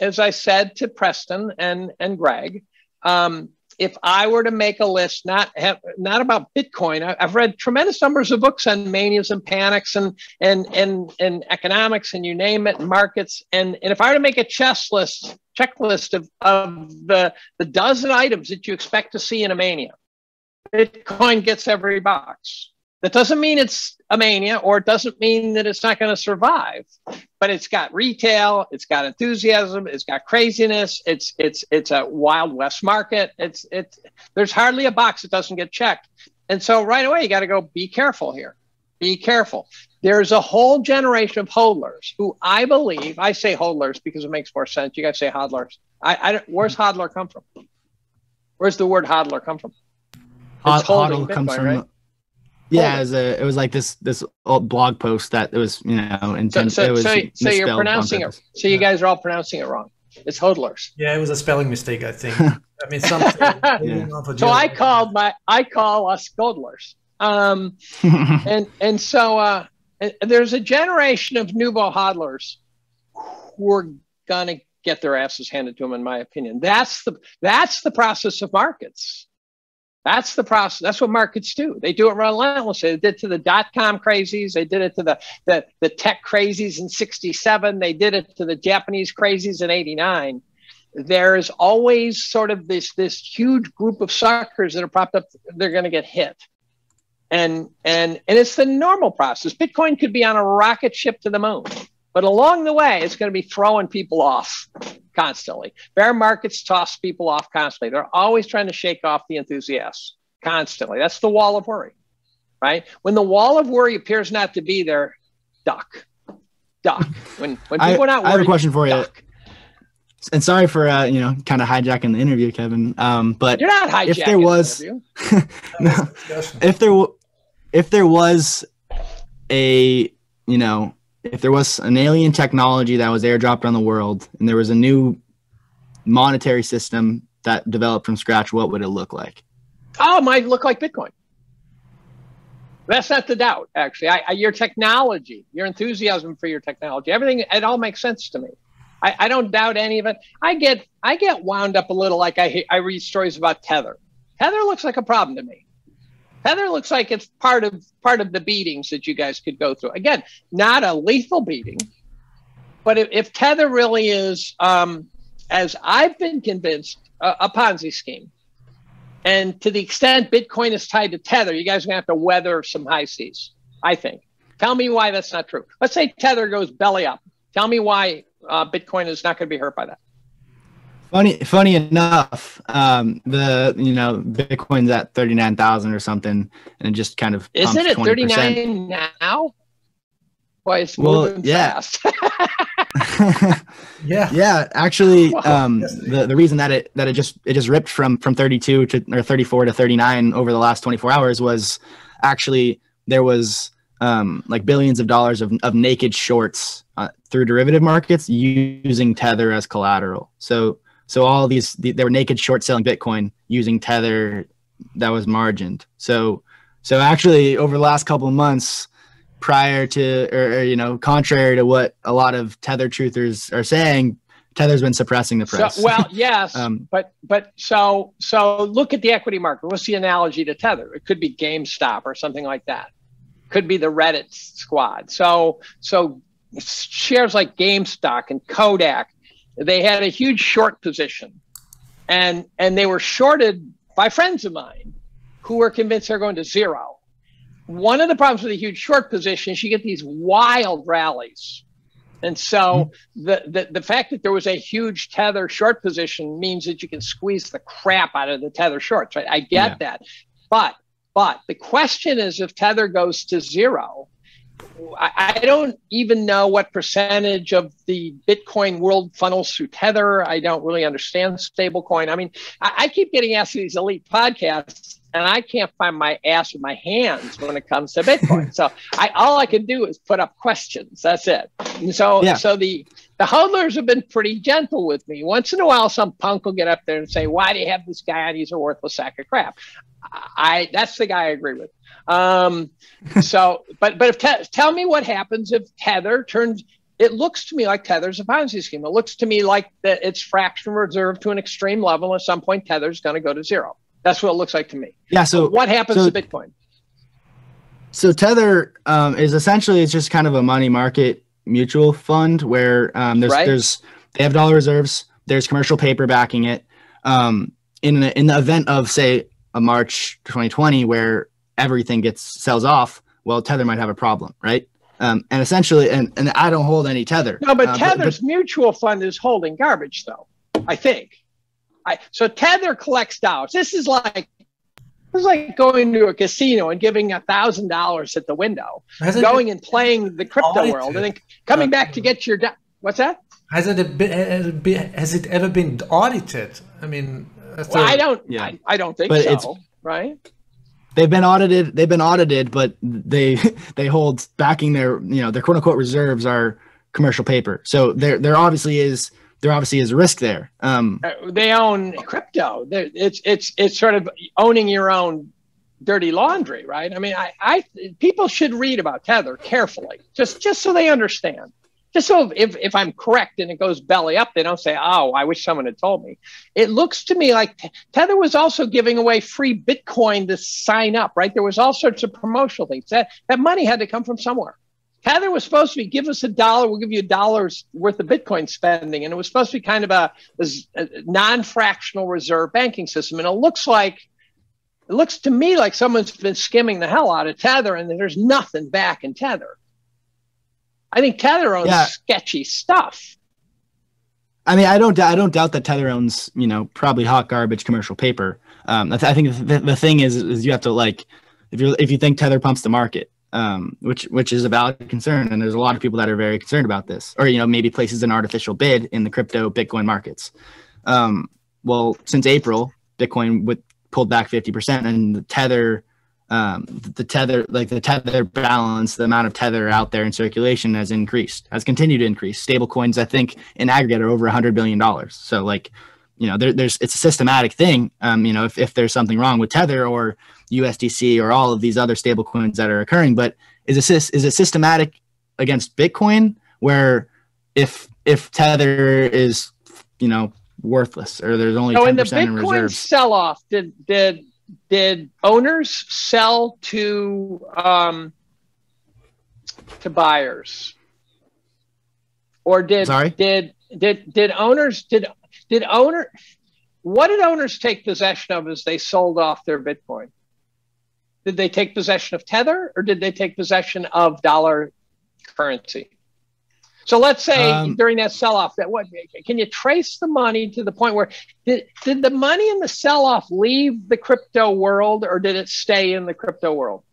as I said to Preston and, and Greg, um, if I were to make a list, not have, not about Bitcoin, I, I've read tremendous numbers of books on manias and panics and and and and economics and you name it, markets. And and if I were to make a chess list, checklist of, of the the dozen items that you expect to see in a mania, Bitcoin gets every box. That doesn't mean it's a mania, or it doesn't mean that it's not going to survive. But it's got retail, it's got enthusiasm, it's got craziness. It's it's it's a Wild West market. It's it's there's hardly a box that doesn't get checked. And so right away you got to go be careful here. Be careful. There's a whole generation of hodlers who I believe, I say hodlers because it makes more sense. You guys say hodlers. I, I don't, where's hodler come from? Where's the word hodler come from? Hod, hodl comes Bitcoin, from. Right? Yeah, it was, a, it was like this this old blog post that it was, you know, intense. So, so, it was so, so you're pronouncing it. So you yeah. guys are all pronouncing it wrong. It's hodlers. Yeah, it was a spelling mistake, I think. I mean, something. yeah. So I called my I call us hodlers. Um, and and so uh, there's a generation of nouveau hodlers who are gonna get their asses handed to them, in my opinion. That's the that's the process of markets. That's the process. That's what markets do. They do it relentlessly. They did it to the dot-com crazies. They did it to the, the, the tech crazies in sixty-seven. They did it to the Japanese crazies in eighty-nine. There is always sort of this, this huge group of suckers that are propped up. They're going to get hit. And, and, and it's the normal process. Bitcoin could be on a rocket ship to the moon. But along the way, it's going to be throwing people off constantly. Bear markets toss people off constantly. They're always trying to shake off the enthusiasts constantly. That's the wall of worry, right? When the wall of worry appears not to be there, duck, duck. When, when people I, are not worried, I have a question for you. Duck. And sorry for, uh, you know, kind of hijacking the interview, Kevin. Um, but You're not hijacking if there was, the interview. no, if there, w if there was a, you know, if there was an alien technology that was airdropped on the world and there was a new monetary system that developed from scratch, what would it look like? Oh, it might look like Bitcoin. That's not the doubt, actually. I, I, your technology, your enthusiasm for your technology, everything, it all makes sense to me. I, I don't doubt any of it. I get, I get wound up a little like I, I read stories about Tether. Tether looks like a problem to me. Tether looks like it's part of part of the beatings that you guys could go through. Again, not a lethal beating, but if, if Tether really is, um, as I've been convinced, uh, a Ponzi scheme, and to the extent Bitcoin is tied to Tether, you guys are going to have to weather some high seas, I think. Tell me why that's not true. Let's say Tether goes belly up. Tell me why uh, Bitcoin is not going to be hurt by that. Funny, funny enough, um, the you know Bitcoin's at thirty nine thousand or something, and it just kind of isn't it at thirty nine now? Why it's well, moving yeah. fast. yeah, yeah. Actually, um, the the reason that it that it just it just ripped from from thirty two to or thirty four to thirty nine over the last twenty four hours was actually there was um, like billions of dollars of of naked shorts uh, through derivative markets using Tether as collateral. So. So all these, they were naked short selling Bitcoin using Tether that was margined. So, so actually over the last couple of months prior to, or, or you know, contrary to what a lot of Tether truthers are saying, Tether's been suppressing the price. So, well, yes, um, but, but so, so look at the equity market. What's the analogy to Tether? It could be GameStop or something like that. Could be the Reddit squad. So, so shares like GameStop and Kodak, they had a huge short position, and and they were shorted by friends of mine who were convinced they're going to zero. One of the problems with a huge short position is you get these wild rallies. And so the, the, the fact that there was a huge Tether short position means that you can squeeze the crap out of the Tether shorts, right? I get yeah. that. But, but the question is, if Tether goes to zero, I don't even know what percentage of the Bitcoin world funnels through Tether. I don't really understand stablecoin. I mean, I, I keep getting asked to these elite podcasts, and I can't find my ass with my hands when it comes to Bitcoin. so I, all I can do is put up questions. That's it. And so, yeah. so the The hodlers have been pretty gentle with me. Once in a while, some punk will get up there and say, why do you have this guy on? He's a worthless sack of crap. I That's the guy I agree with. Um, so, but but if te tell me what happens if Tether turns, it looks to me like Tether's a Ponzi scheme. It looks to me like that it's fractional reserve to an extreme level. At some point, Tether's going to go to zero. That's what it looks like to me. Yeah. So, so what happens so, to Bitcoin? So Tether um, is essentially, it's just kind of a money market mutual fund where um, there's, right? there's, they have dollar reserves. There's commercial paper backing it. Um, in the, in the event of, say, a March twenty twenty where everything gets sells off, well, Tether might have a problem, right? Um, and essentially, and, and I don't hold any Tether. No, but uh, Tether's but, but, mutual fund is holding garbage, though, I think. I, so Tether collects dollars. This is like this is like going to a casino and giving a thousand dollars at the window, going it, and playing the crypto world, and then coming uh, back to get your. What's that? Has it a bit, has it been, has it ever been audited? I mean, well, a, I don't. Yeah. I, I don't think but so. It's, right. They've been audited. They've been audited, but they they hold backing their you know their quote unquote reserves are commercial paper. So there there obviously is there obviously is a risk there. Um, they own crypto. They're, it's it's it's sort of owning your own dirty laundry, right? I mean, I I people should read about Tether carefully, just just so they understand. Just so if if I'm correct and it goes belly up, they don't say, oh, I wish someone had told me. It looks to me like Tether was also giving away free Bitcoin to sign up, right? There was all sorts of promotional things. That, that money had to come from somewhere. Tether was supposed to be, give us a dollar, we'll give you a dollar's worth of Bitcoin spending. And it was supposed to be kind of a, a non-fractional reserve banking system. And it looks like, it looks to me like someone's been skimming the hell out of Tether and there's nothing back in Tether. I think Tether owns yeah. sketchy stuff. I mean, I don't, I don't doubt that Tether owns, you know, probably hot garbage commercial paper. Um, I, th I think the, the thing is, is you have to like, if you if you think Tether pumps the market, um, which which is a valid concern, and there's a lot of people that are very concerned about this, or you know, maybe places an artificial bid in the crypto Bitcoin markets. Um, well, since April, Bitcoin with pulled back fifty percent, and the Tether. Um, the tether, like the tether balance, the amount of tether out there in circulation has increased, has continued to increase. Stable coins, I think, in aggregate are over a hundred billion dollars. So, like, you know, there, there's it's a systematic thing. Um, you know, if if there's something wrong with Tether or U S D C or all of these other stable coins that are occurring, but is it is it systematic against Bitcoin, where if if Tether is, you know, worthless or there's only ten percent in reserves? So in the Bitcoin sell-off, did did Did owners sell to um, to buyers, or did Sorry? did did did owners did did owner? What did owners take possession of as they sold off their Bitcoin? Did they take possession of Tether, or did they take possession of dollar currency? So let's say um, during that sell-off, that what can you trace the money to the point where did, did the money in the sell-off leave the crypto world, or did it stay in the crypto world?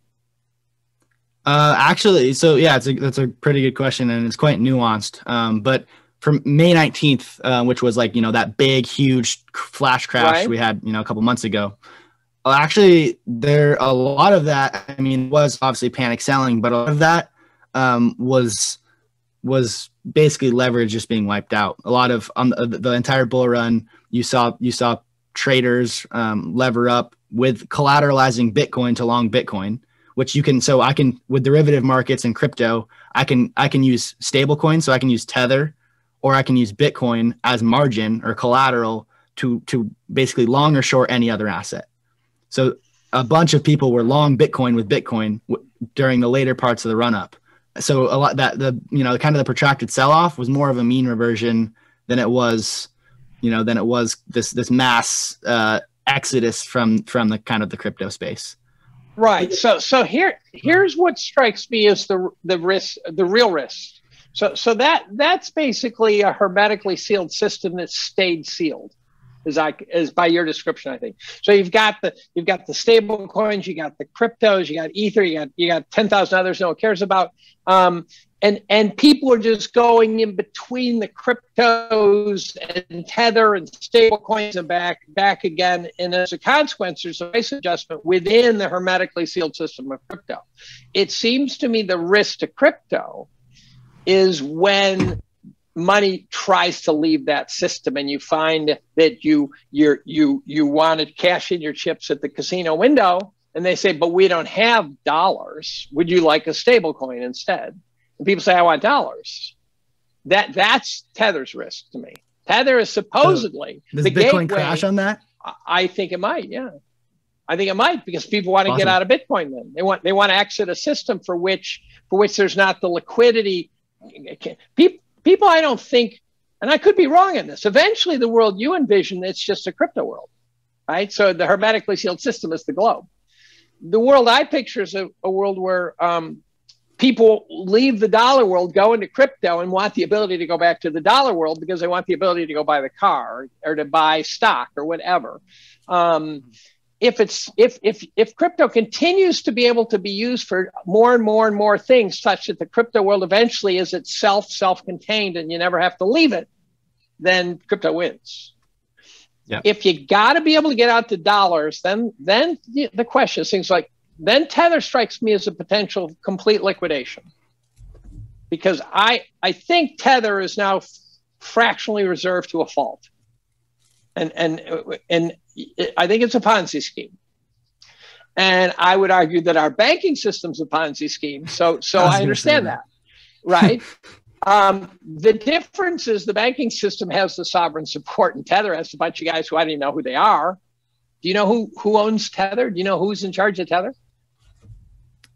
Uh, actually, so yeah, it's a, that's a pretty good question, and it's quite nuanced. Um, but from May nineteenth, uh, which was like you know that big, huge flash crash right. we had you know a couple months ago. Well, actually, there a lot of that. I mean, was obviously panic selling, but a lot of that um, was. was basically leverage just being wiped out. A lot of um, the, the entire bull run, you saw you saw traders um, lever up with collateralizing Bitcoin to long Bitcoin, which you can. So I can with derivative markets and crypto, I can I can use stablecoin, so I can use Tether, or I can use Bitcoin as margin or collateral to to basically long or short any other asset. So a bunch of people were long Bitcoin with Bitcoin w during the later parts of the run up. So a lot that the you know kind of the protracted sell-off was more of a mean reversion than it was you know than it was this this mass uh, exodus from from the kind of the crypto space. Right. So so here here's what strikes me as the the risk the real risk. So so that that's basically a hermetically sealed system that stayed sealed. Is I is by your description, I think. So you've got the you've got the stable coins, you got the cryptos, you got ether, you got you got ten thousand others no one cares about, um, and and people are just going in between the cryptos and Tether and stable coins and back back again. And as a consequence, there's a price adjustment within the hermetically sealed system of crypto. It seems to me the risk to crypto is when money tries to leave that system, and you find that you you you you want to cash in your chips at the casino window, and they say, but we don't have dollars. Would you like a stable coin instead? And people say, I want dollars. That that's Tether's risk to me. Tether is supposedly so, does the Bitcoin gateway, crash on that? I think it might, yeah. I think it might, because people want to awesome. get out of Bitcoin then. They want they want to exit a system for which for which there's not the liquidity. People People, I don't think, and I could be wrong in this, eventually the world you envision, it's just a crypto world, right? So the hermetically sealed system is the globe. The world I picture is a, a world where um, people leave the dollar world, go into crypto, and want the ability to go back to the dollar world because they want the ability to go buy the car or, or to buy stock or whatever. Um, if, it's, if, if, if crypto continues to be able to be used for more and more and more things, such that the crypto world eventually is itself self-contained and you never have to leave it, then crypto wins. Yep. If you got to be able to get out the dollars, then, then the question is things like, then Tether strikes me as a potential complete liquidation. Because I, I think Tether is now fractionally reserved to a fault. And, and, and I think it's a Ponzi scheme. And I would argue that our banking system's a Ponzi scheme. So, so I, I understand that, that right? um, the difference is the banking system has the sovereign support, and Tether has a bunch of guys who I don't even know who they are. Do you know who, who owns Tether? Do you know who's in charge of Tether?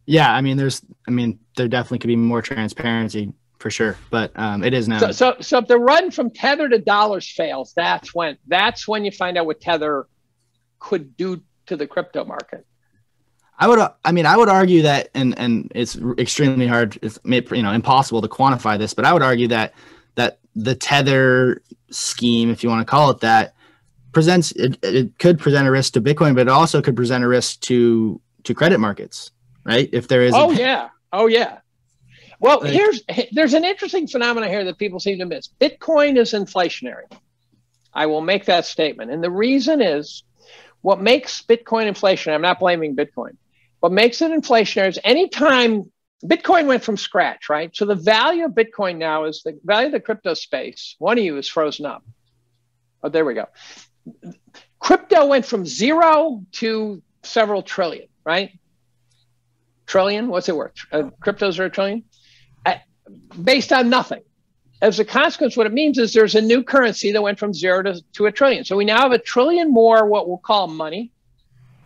Yeah, I mean, there's, I mean, there definitely could be more transparency for sure, but um, it is now. So, so, so if the run from Tether to dollars fails, that's when, that's when you find out what Tether could do to the crypto market. I would, I mean, I would argue that, and and it's extremely hard, it's made, you know, impossible to quantify this, but I would argue that that the Tether scheme, if you want to call it that, presents it, it could present a risk to Bitcoin, but it also could present a risk to to credit markets, right? If there is oh a, yeah oh yeah well like, here's there's an interesting phenomenon here that people seem to miss. Bitcoin is inflationary. I will make that statement, and the reason is what makes Bitcoin inflationary, I'm not blaming Bitcoin, what makes it inflationary is anytime Bitcoin went from scratch, right? So the value of Bitcoin now is the value of the crypto space. One of you is frozen up. Oh, there we go. Crypto went from zero to several trillion, right? Trillion, what's it worth? Uh, cryptos are a trillion? Uh, based on nothing. As a consequence, what it means is there's a new currency that went from zero to, to a trillion. So we now have a trillion more what we'll call money,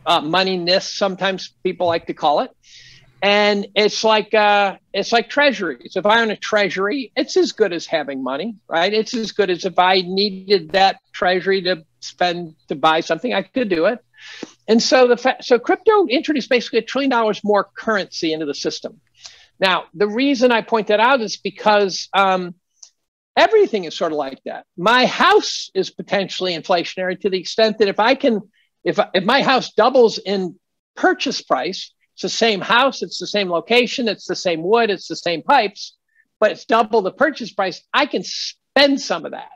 uh, moneyness, sometimes people like to call it. And it's like uh, it's like treasuries. If I own a treasury, it's as good as having money, right? It's as good as if I needed that treasury to spend to buy something, I could do it. And so the fa so crypto introduced basically a trillion dollars more currency into the system. Now, the reason I point that out is because um, everything is sort of like that. My house is potentially inflationary to the extent that if I can, if if my house doubles in purchase price. It's the same house, it's the same location, it's the same wood, it's the same pipes, but it's double the purchase price. I can spend some of that.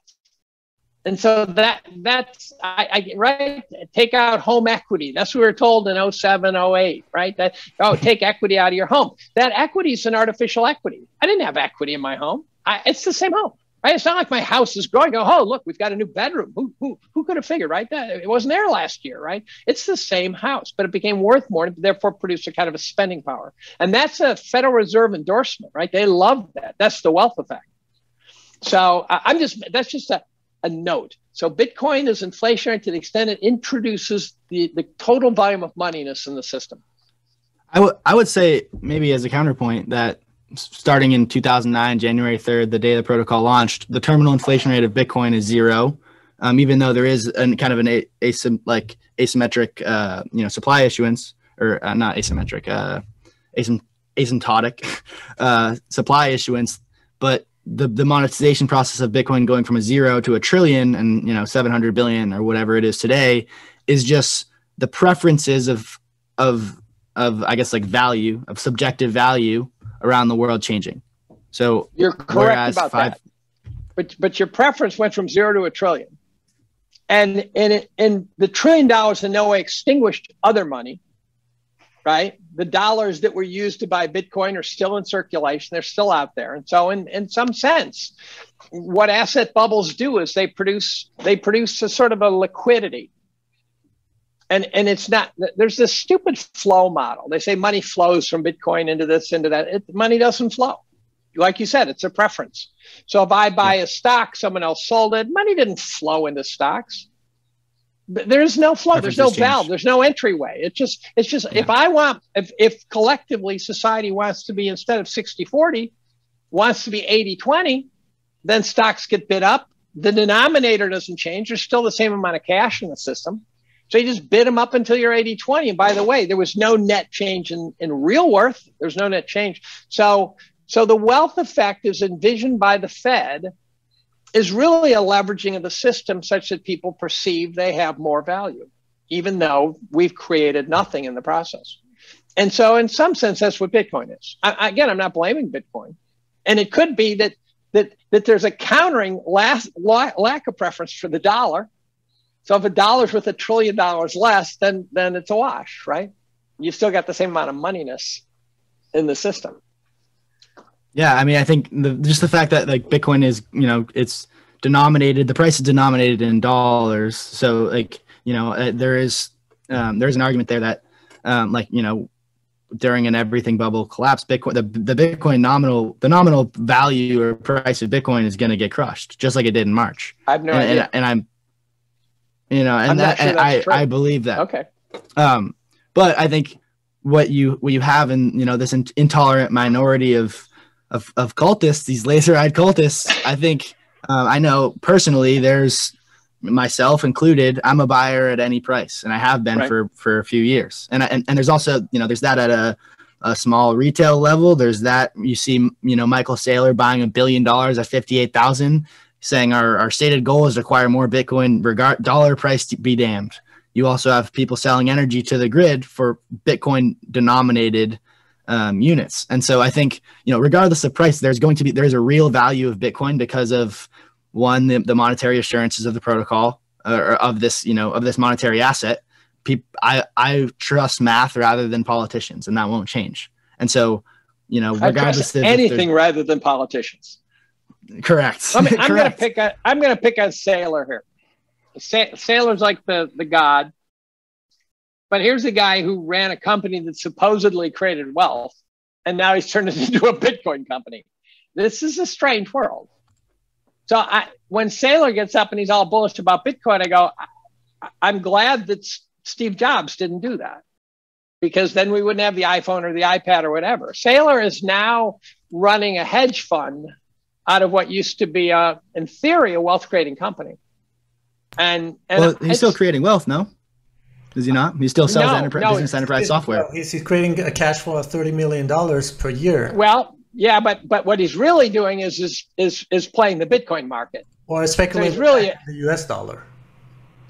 And so that that's, I, I right, take out home equity. That's what we were told in oh seven, oh eight, right? That, oh, take equity out of your home. That equity is an artificial equity. I didn't have equity in my home. I, it's the same home, right? It's not like my house is growing. Oh, look, we've got a new bedroom. Who, who, who could have figured, right? That, it wasn't there last year, right? It's the same house, but it became worth more and therefore produced a kind of a spending power. And that's a Federal Reserve endorsement, right? They love that. That's the wealth effect. So uh, I'm just, that's just a, a note. So Bitcoin is inflationary to the extent it introduces the, the total volume of moneyness in the system. I would I would say maybe as a counterpoint that starting in two thousand nine, January third, the day the protocol launched, the terminal inflation rate of Bitcoin is zero, um, even though there is an kind of an a, asymm like asymmetric, uh, you know, supply issuance or uh, not asymmetric, uh, asym asymptotic uh, supply issuance. But the the monetization process of Bitcoin going from a zero to a trillion and you know seven hundred billion or whatever it is today is just the preferences of of of I guess like value of subjective value around the world changing. So you're correct about five, that. But but your preference went from zero to a trillion. And and it, and the trillion dollars in no way extinguished other money, right? the dollars that were used to buy Bitcoin are still in circulation. They're still out there. And so in, in some sense, what asset bubbles do is they produce, they produce a sort of a liquidity. And, and it's not, there's this stupid flow model. They say money flows from Bitcoin into this, into that. It, money doesn't flow. Like you said, it's a preference. So if I buy a stock, someone else sold it, money didn't flow into stocks. There's no flow. There's no valve. There's no entryway. It's just, it's just, yeah. if I want, if, if collectively society wants to be, instead of sixty forty, wants to be eighty twenty, then stocks get bid up. The denominator doesn't change. There's still the same amount of cash in the system. So you just bid them up until you're eighty twenty. And by the way, there was no net change in, in real worth. There's no net change. So, so the wealth effect is envisioned by the Fed is really a leveraging of the system such that people perceive they have more value, even though we've created nothing in the process. And so in some sense, that's what Bitcoin is. I, again, I'm not blaming Bitcoin. And it could be that, that, that there's a countering last, la lack of preference for the dollar. So if a dollar's worth a trillion dollars less, then, then it's a wash, right? You've still got the same amount of moneyness in the system. Yeah, I mean, I think the, just the fact that like Bitcoin is, you know, it's denominated, the price is denominated in dollars. So like, you know, uh, there is um, there is an argument there that um, like, you know, during an everything bubble collapse, Bitcoin, the, the Bitcoin nominal, the nominal value or price of Bitcoin is going to get crushed, just like it did in March. I've no and, idea. And, and I'm, you know, and, that, sure and I, I believe that. Okay. Um, but I think what you what you have in, you know, this in, intolerant minority of Of, of cultists, these laser-eyed cultists, I think, uh, I know personally, there's myself included, I'm a buyer at any price, and I have been right. for, for a few years. And, and and there's also, you know, there's that at a, a small retail level. There's that, you see, you know, Michael Saylor buying a billion dollars at fifty-eight thousand, saying our, our stated goal is to acquire more Bitcoin, regard dollar price to be damned. You also have people selling energy to the grid for Bitcoin-denominated Um, units. And so I think, you know, regardless of price, there's going to be, there's a real value of Bitcoin because of one, the, the monetary assurances of the protocol uh, or of this, you know, of this monetary asset. People, I, I trust math rather than politicians, and that won't change. And so, you know, regardless of anything rather than politicians. Correct. Let me, I'm going to pick a, I'm going to pick a Saylor here. Say, Saylor's like the, the god. But here's a guy who ran a company that supposedly created wealth, and now he's turned it into a Bitcoin company. This is a strange world. So I, when Saylor gets up and he's all bullish about Bitcoin, I go, I, I'm glad that S Steve Jobs didn't do that, because then we wouldn't have the iPhone or the iPad or whatever. Saylor is now running a hedge fund out of what used to be, a, in theory, a wealth-creating company. And, and well, he's still creating wealth, no? Is he not? He still sells no, enterprise, no, business enterprise he's, software. No, he's, he's creating a cash flow of thirty million dollars per year. Well, yeah, but but what he's really doing is is is, is playing the Bitcoin market. Or a speculative so really, attack on the U S dollar.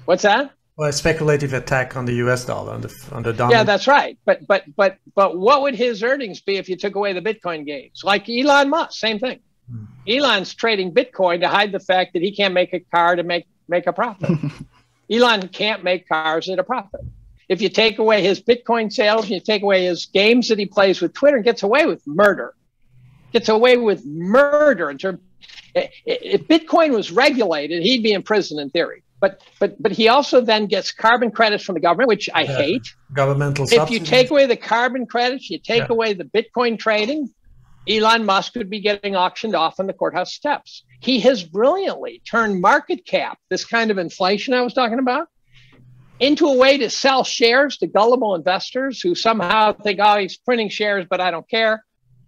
What's that? Or a speculative attack on the U S dollar, on the, on the dollar. Yeah, that's right. But, but, but, but what would his earnings be if you took away the Bitcoin gains? Like Elon Musk, same thing. Hmm. Elon's trading Bitcoin to hide the fact that he can't make a car to make, make a profit. Elon can't make cars at a profit. If you take away his Bitcoin sales, you take away his games that he plays with Twitter, and gets away with murder. Gets away with murder. In terms, if Bitcoin was regulated, he'd be in prison in theory. But but but he also then gets carbon credits from the government, which I yeah. hate. Governmental if subsidies. You take away the carbon credits, you take yeah. away the Bitcoin trading, Elon Musk would be getting auctioned off on the courthouse steps. He has brilliantly turned market cap, this kind of inflation I was talking about, into a way to sell shares to gullible investors who somehow think, oh, he's printing shares, but I don't care.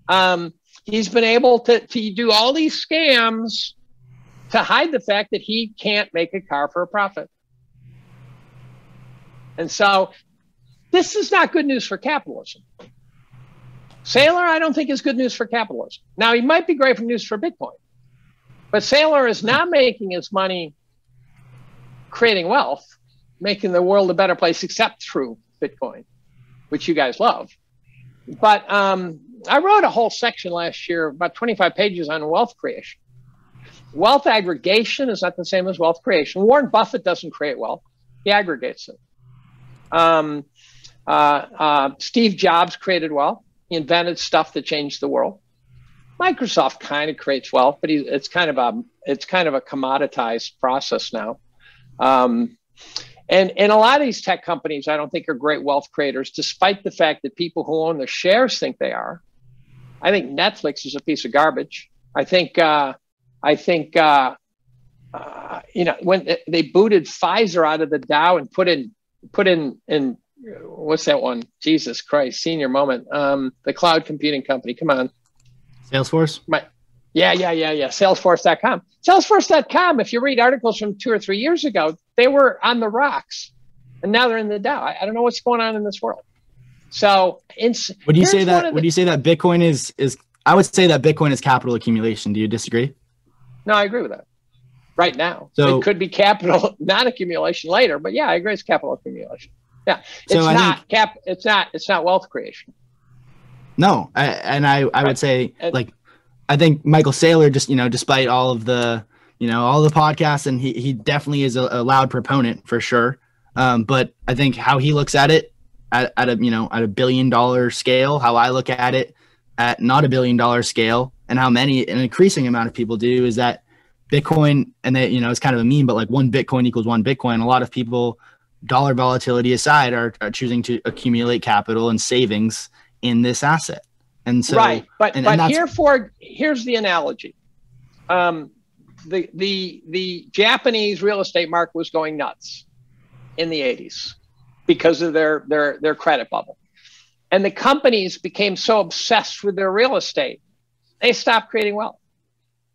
Um, he's been able to, to do all these scams to hide the fact that he can't make a car for a profit. And so this is not good news for capitalism. Saylor, I don't think, is good news for capitalism. Now, he might be great for news for Bitcoin, but Saylor is not making his money creating wealth, making the world a better place, except through Bitcoin, which you guys love. But um, I wrote a whole section last year, about twenty-five pages, on wealth creation. Wealth aggregation is not the same as wealth creation. Warren Buffett doesn't create wealth. He aggregates it. Um, Uh, uh, Steve Jobs created wealth. He invented stuff that changed the world. Microsoft kind of creates wealth, but he, it's kind of a it's kind of a commoditized process now. Um, and, and a lot of these tech companies, I don't think, are great wealth creators, despite the fact that people who own their shares think they are. I think Netflix is a piece of garbage. I think, uh, I think uh, uh, you know, when they booted Pfizer out of the Dow and put in, put in, in what's that one? Jesus Christ, senior moment. Um, the cloud computing company, come on. Salesforce? My, yeah, yeah, yeah, yeah. Salesforce dot com. Salesforce dot com, if you read articles from two or three years ago, they were on the rocks. And now they're in the Dow. I, I don't know what's going on in this world. So it's, would you say that, the, would you say that Bitcoin is, is, I would say that Bitcoin is capital accumulation. Do you disagree? No, I agree with that right now. So it could be capital, not accumulation later, but yeah, I agree. It's capital accumulation. Yeah. It's so not think, cap. It's not, it's not wealth creation. No. I, and I, I would say and, like, I think Michael Saylor just, you know, despite all of the, you know, all the podcasts, and he, he definitely is a, a loud proponent for sure. Um, but I think how he looks at it, At, at a you know at a billion dollar scale, how I look at it at not a billion dollar scale, and how many an increasing amount of people do, is that Bitcoin, and that, you know, it's kind of a meme, but like one Bitcoin equals one Bitcoin. A lot of people, dollar volatility aside, are, are choosing to accumulate capital and savings in this asset. And so right, but and, but and herefore, here's the analogy. Um, the the the Japanese real estate market was going nuts in the eighties. Because of their, their, their credit bubble. And the companies became so obsessed with their real estate, they stopped creating wealth.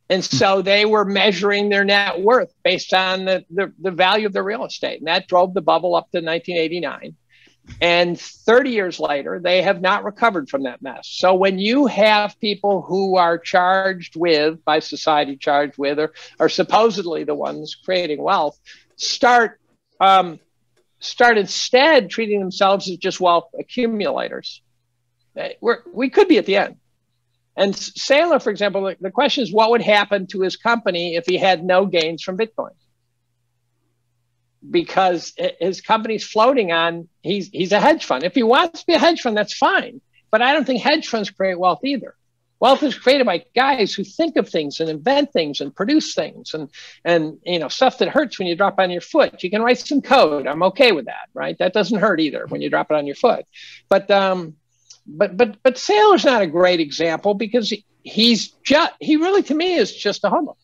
And so they were measuring their net worth based on the, the, the value of their real estate. And that drove the bubble up to nineteen eighty-nine. And thirty years later, they have not recovered from that mess. So when you have people who are charged with, by society charged with, or are supposedly the ones creating wealth, start... Um, start instead treating themselves as just wealth accumulators. We're, we could be at the end. And Saylor, for example, the, the question is, what would happen to his company if he had no gains from Bitcoin? Because his company's floating on, he's, he's a hedge fund. If he wants to be a hedge fund, that's fine. But I don't think hedge funds create wealth either. Wealth is created by guys who think of things and invent things and produce things and, and you know, stuff that hurts when you drop on your foot. You can write some code. I'm okay with that, right? That doesn't hurt either when you drop it on your foot. But um, but but but Saylor's not a great example, because he, he's just he really to me is just a homo.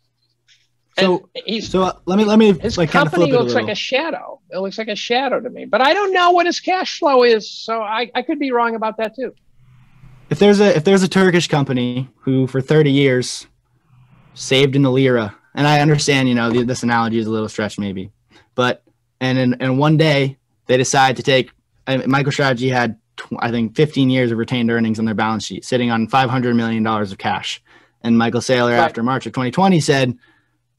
So he's, so uh, let me let me his like, company kind of looks a like a shadow. It looks like a shadow to me. But I don't know what his cash flow is, so I I could be wrong about that too. If there's a if there's a Turkish company who for thirty years saved in the lira, and I understand, you know, the, this analogy is a little stretched maybe, but and in, and one day they decide to take, I mean, MicroStrategy had I think fifteen years of retained earnings on their balance sheet, sitting on five hundred million dollars of cash, and Michael Saylor right. after March of twenty twenty said,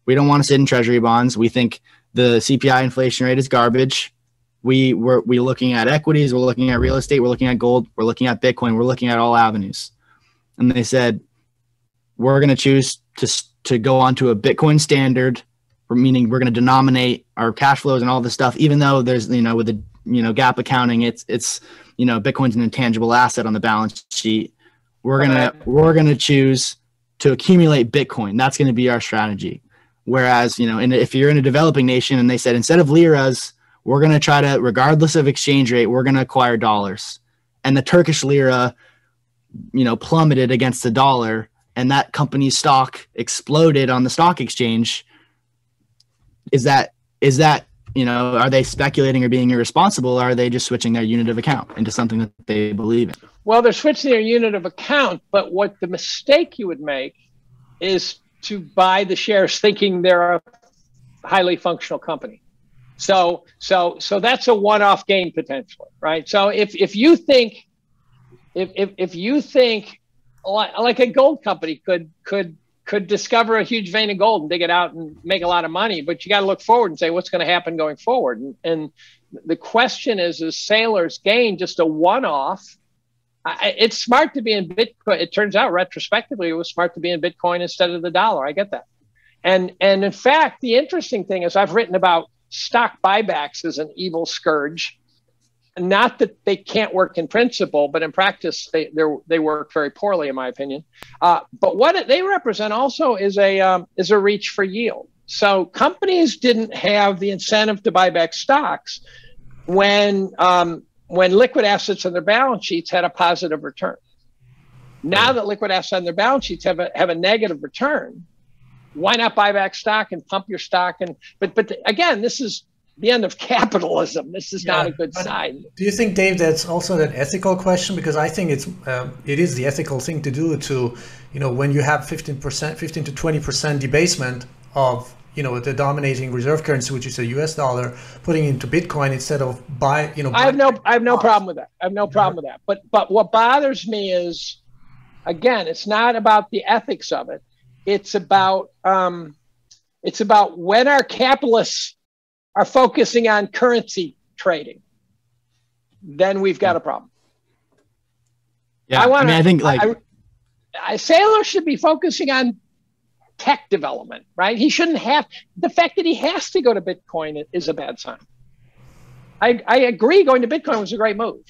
we don't want to sit in treasury bonds. We think the C P I inflation rate is garbage. We were we looking at equities, we're looking at real estate, we're looking at gold, we're looking at Bitcoin, we're looking at all avenues. And they said, we're going to choose to to go onto a Bitcoin standard, meaning we're going to denominate our cash flows and all this stuff, even though there's, you know, with the, you know, gap accounting, it's it's you know, Bitcoin's an intangible asset on the balance sheet. We're gonna we're gonna choose to accumulate Bitcoin. That's going to be our strategy. Whereas, you know, in, if you're in a developing nation and they said, instead of liras, we're going to try to, regardless of exchange rate, we're going to acquire dollars. And the Turkish lira, you know, plummeted against the dollar, and that company's stock exploded on the stock exchange. Is that, is that, you know, are they speculating or being irresponsible? Or are they just switching their unit of account into something that they believe in? Well, they're switching their unit of account, but what the mistake you would make is to buy the shares thinking they're a highly functional company. So, so, so that's a one-off gain potentially, right? So if, if you think, if, if, if you think like, like a gold company could, could, could discover a huge vein of gold and dig it out and make a lot of money, but you got to look forward and say, what's going to happen going forward? And, and the question is, is Saylor's gain just a one-off? It's smart to be in Bitcoin. It turns out retrospectively, it was smart to be in Bitcoin instead of the dollar. I get that. And, and in fact, the interesting thing is I've written about stock buybacks as an evil scourge. Not that they can't work in principle, but in practice, they they work very poorly, in my opinion. Uh, but what they represent also is a um, is a reach for yield. So companies didn't have the incentive to buy back stocks when um, when liquid assets on their balance sheets had a positive return. Now that liquid assets on their balance sheets have a have a negative return, why not buy back stock and pump your stock? And but but again, this is the end of capitalism. This is yeah, not a good sign. Do you think, Dave, that's also an ethical question? Because I think it's um, it is the ethical thing to do to, you know, when you have fifteen percent, fifteen to twenty percent debasement of, you know, the dominating reserve currency, which is the U S dollar, putting into Bitcoin instead of buy, you know. I have no, I have no problem with that. I have no problem with that. But but what bothers me is, again, it's not about the ethics of it. It's about um, it's about when our capitalists are focusing on currency trading, then we've got a problem. Yeah, I, wanna, I mean, I think like I, I, Saylor should be focusing on tech development, right? He shouldn't have the fact that he has to go to Bitcoin is a bad sign. I, I agree, going to Bitcoin was a great move,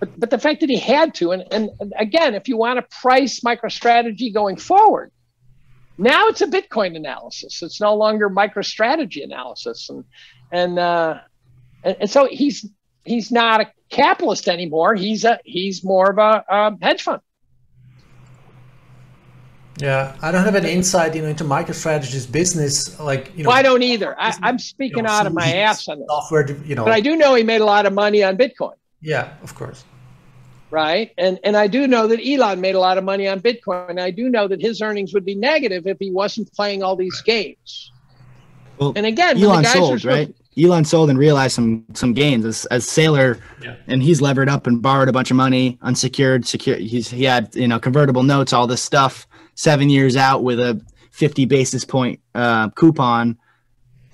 but but the fact that he had to, and and, and again, if you want to price MicroStrategy going forward. Now it's a Bitcoin analysis. It's no longer MicroStrategy analysis, and and uh, and, and so he's he's not a capitalist anymore. He's a he's more of a, a hedge fund. Yeah, I don't have an insight, you know, into MicroStrategy's business, like you know. Well, I don't either. I, I'm speaking you know, out of my ass on this. Software, you know. But I do know he made a lot of money on Bitcoin. Yeah, of course. Right. And and I do know that Elon made a lot of money on Bitcoin. And I do know that his earnings would be negative if he wasn't playing all these games. Well, and again, Elon sold, right? Elon sold and realized some some gains as, as Saylor, yeah. And he's levered up and borrowed a bunch of money, unsecured, secure. He's he had, you know, convertible notes, all this stuff, seven years out with a fifty basis point uh, coupon.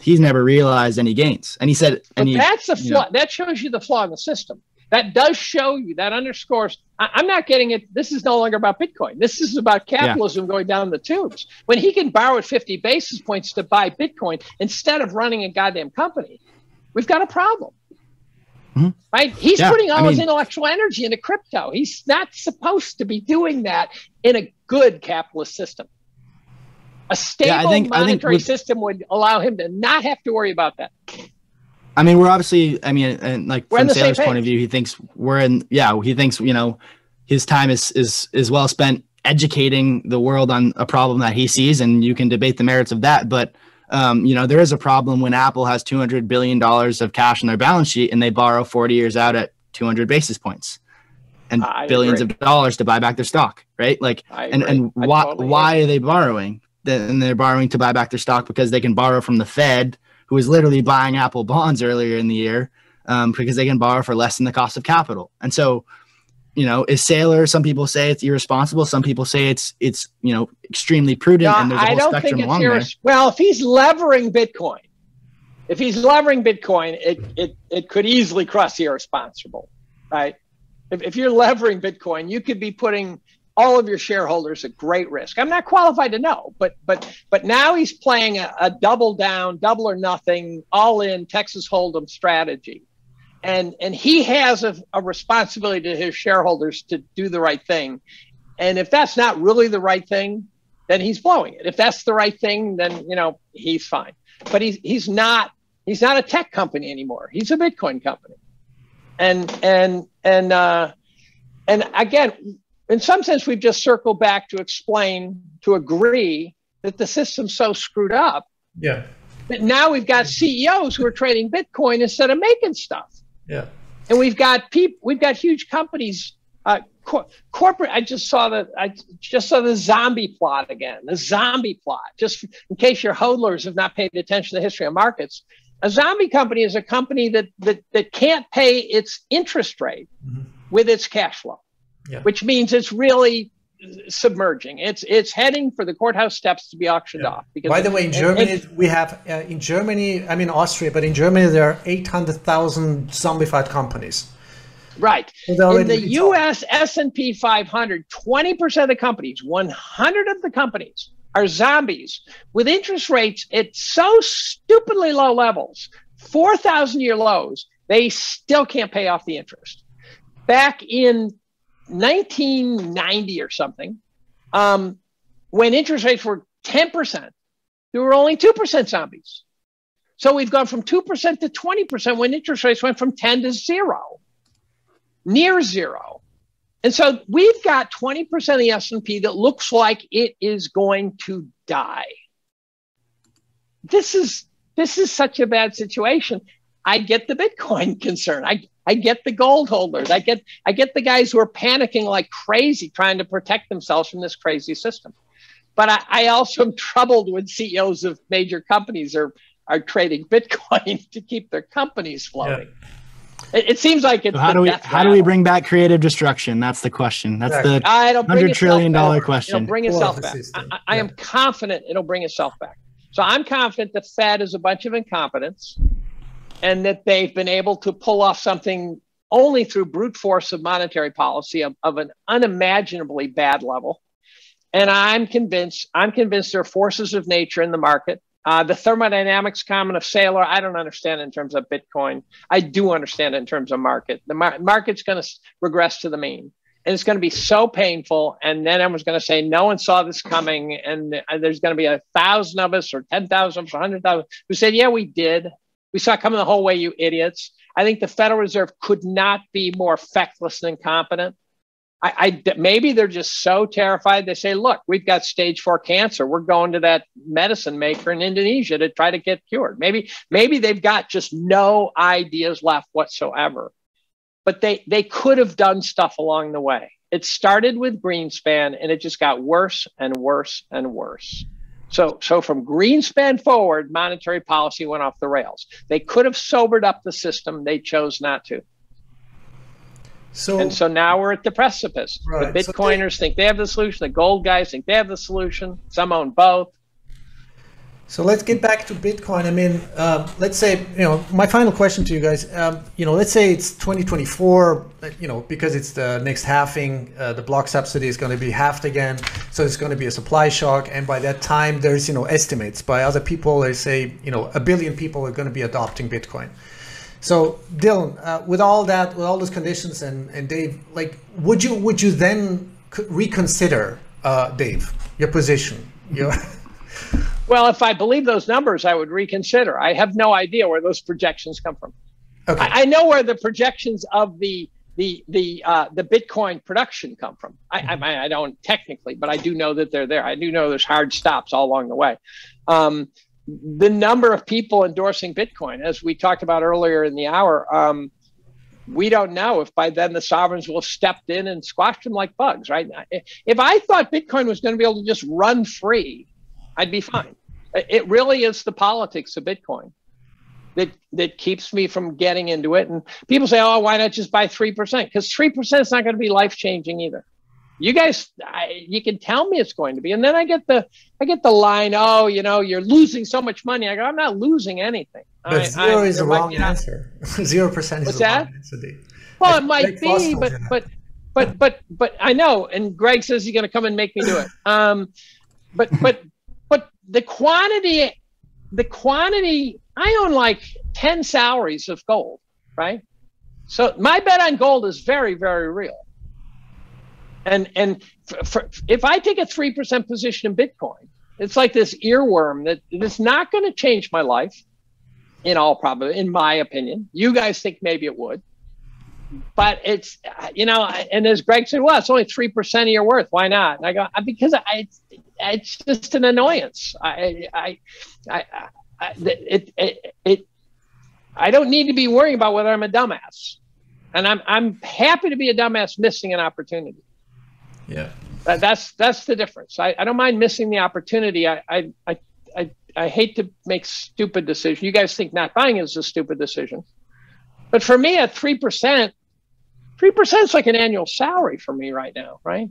He's never realized any gains. And he said, and he, that's the flaw. Know, that shows you the flaw in the system. That does show you, that underscores, I, I'm not getting it. This is no longer about Bitcoin. This is about capitalism yeah. going down the tubes. When he can borrow at fifty basis points to buy Bitcoin instead of running a goddamn company, we've got a problem. Mm-hmm. Right? He's yeah. putting all I mean, his intellectual energy into crypto. He's not supposed to be doing that in a good capitalist system. A stable yeah, I think, monetary I think system would allow him to not have to worry about that. I mean, we're obviously, I mean, and like we're from Saylor's point of view, he thinks we're in, yeah, he thinks, you know, his time is, is, is well spent educating the world on a problem that he sees, and you can debate the merits of that. But, um, you know, there is a problem when Apple has two hundred billion dollars of cash on their balance sheet and they borrow forty years out at two hundred basis points and I billions agree. of dollars to buy back their stock, right? Like, I and, agree. and why, totally why are they borrowing? Then they're borrowing to buy back their stock because they can borrow from the Fed, who was literally buying Apple bonds earlier in the year um, because they can borrow for less than the cost of capital. And so, you know, is Saylor, some people say it's irresponsible. Some people say it's, it's you know, extremely prudent. No, and there's a whole spectrum along there. Well, if he's levering Bitcoin, if he's levering Bitcoin, it, it, it could easily cross irresponsible, right? If, if you're levering Bitcoin, you could be putting all of your shareholders at great risk. I'm not qualified to know, but but but now he's playing a, a double down, double or nothing, all in Texas Hold'em strategy, and and he has a, a responsibility to his shareholders to do the right thing, and if that's not really the right thing, then he's blowing it. If that's the right thing, then you know he's fine. But he's he's not he's not a tech company anymore. He's a Bitcoin company, and and and uh, and again. In some sense, we've just circled back to explain, to agree that the system's so screwed up yeah. that now we've got C E Os who are trading Bitcoin instead of making stuff. Yeah, and we've got people, we've got huge companies, uh, cor corporate. I just saw the, I just saw the zombie plot again, the zombie plot. Just in case your hodlers have not paid attention to the history of markets, a zombie company is a company that that that can't pay its interest rate mm-hmm. with its cash flow. Yeah. Which means it's really submerging. It's it's heading for the courthouse steps to be auctioned yeah. off. Because by the way, in Germany it, we have uh, in Germany, I mean Austria, but in Germany there are eight hundred thousand zombified companies. Right. So in the U S S and P five hundred, twenty percent of the companies, one hundred of the companies are zombies with interest rates at so stupidly low levels, four thousand year lows, They still can't pay off the interest. Back in nineteen ninety or something, um, when interest rates were ten percent, there were only two percent zombies. So we've gone from two percent to twenty percent when interest rates went from ten to zero, near zero. And so we've got twenty percent of the S and P that looks like it is going to die. This is, this is such a bad situation. I get the Bitcoin concern. I, I get the gold holders. I get, I get the guys who are panicking like crazy, trying to protect themselves from this crazy system. But I, I also am troubled when C E Os of major companies are, are trading Bitcoin to keep their companies floating. Yeah. It, it seems like it's so how do we how do we bring back creative destruction? That's the question. That's the one hundred trillion dollar question. It'll bring itself back. I, I, I am confident it'll bring itself back. So I'm confident the Fed is a bunch of incompetence, and that they've been able to pull off something only through brute force of monetary policy of, of an unimaginably bad level. And I'm convinced, I'm convinced there are forces of nature in the market. Uh, the thermodynamics comment of Saylor, I don't understand in terms of Bitcoin. I do understand in terms of market. The mar market's going to regress to the mean. And it's going to be so painful. And then everyone's going to say, no one saw this coming. And there's going to be a thousand of us or ten thousand or one hundred thousand who said, yeah, we did. We saw it coming the whole way, you idiots. I think the Federal Reserve could not be more feckless and incompetent. I, I, maybe they're just so terrified. They say, look, we've got stage four cancer. We're going to that medicine maker in Indonesia to try to get cured. Maybe, maybe they've got just no ideas left whatsoever. But they, they could have done stuff along the way. It started with Greenspan, and it just got worse and worse and worse. So, so from Greenspan forward, monetary policy went off the rails. They could have sobered up the system. They chose not to. So, and so now we're at the precipice. Right, the Bitcoiners so they, think they have the solution. The gold guys think they have the solution. Some own both. So let's get back to Bitcoin. I mean, uh, let's say, you know, my final question to you guys, um, you know, let's say it's twenty twenty-four, you know, because it's the next halving, uh, the block subsidy is going to be halved again. So it's going to be a supply shock. And by that time, there's, you know, estimates by other people. They say, you know, a billion people are going to be adopting Bitcoin. So Dylan, uh, with all that, with all those conditions and, and Dave, like, would you, would you then reconsider, uh, Dave, your position? Your Well, if I believe those numbers, I would reconsider. I have no idea where those projections come from. Okay. I, I know where the projections of the the the uh, the Bitcoin production come from. I, mm-hmm. I I don't technically, but I do know that they're there. I do know there's hard stops all along the way. Um, the number of people endorsing Bitcoin, as we talked about earlier in the hour, um, we don't know if by then the sovereigns will have stepped in and squashed them like bugs. Right? If I thought Bitcoin was going to be able to just run free, I'd be fine. It really is the politics of Bitcoin that, that keeps me from getting into it. And people say, oh, why not just buy three percent? Because three percent is not going to be life-changing either. You guys, I, you can tell me it's going to be. And then I get the I get the line, oh, you know, you're losing so much money. I go, I'm not losing anything. But I, zero I, is the wrong answer. Zero percent is the wrong answer. Well, it might be, but, but, but, but, but I know. And Greg says he's going to come and make me do it. Um, but, but. But the quantity, the quantity, I own like ten salaries of gold, right? So my bet on gold is very, very real. And, and for, for, if I take a three percent position in Bitcoin, it's like this earworm that it's not going to change my life in all probability, in my opinion. You guys think maybe it would. But it's, you know, and as Greg said, well, it's only three percent of your worth. Why not? And I go, because I, it's just an annoyance. I, I, I, I, it, it, it, I don't need to be worrying about whether I'm a dumbass. And I'm, I'm happy to be a dumbass missing an opportunity. Yeah. That, that's, that's the difference. I, I don't mind missing the opportunity. I, I, I, I, I hate to make stupid decisions. You guys think not buying is a stupid decision. But for me, at three percent, three percent is like an annual salary for me right now, right?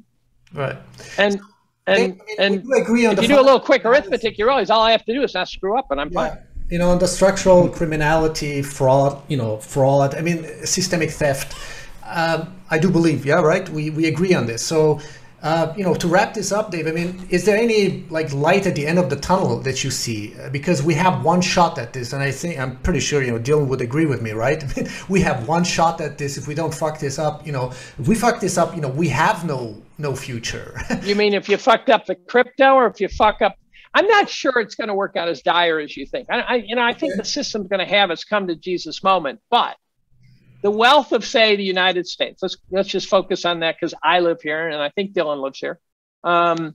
Right. And and I mean, and you agree on if the you do a little quick arithmetic, you realize all I have to do is not screw up, and I'm yeah. fine. You know, on the structural criminality, fraud, you know, fraud. I mean, systemic theft. Um, I do believe, yeah, right. We we agree on this. So. Uh, you know, to wrap this up, Dave, I mean, is there any like light at the end of the tunnel that you see? Because we have one shot at this, and I think I'm pretty sure you know Dylan would agree with me, right? We have one shot at this. If we don't fuck this up, you know, if we fuck this up, you know, we have no no future. You mean if you fucked up the crypto, or if you fuck up? I'm not sure it's going to work out as dire as you think. I, I you know, I think yeah. the system's going to have its come to Jesus moment, but. The wealth of, say, the United States, let's, let's just focus on that because I live here and I think Dylan lives here, um,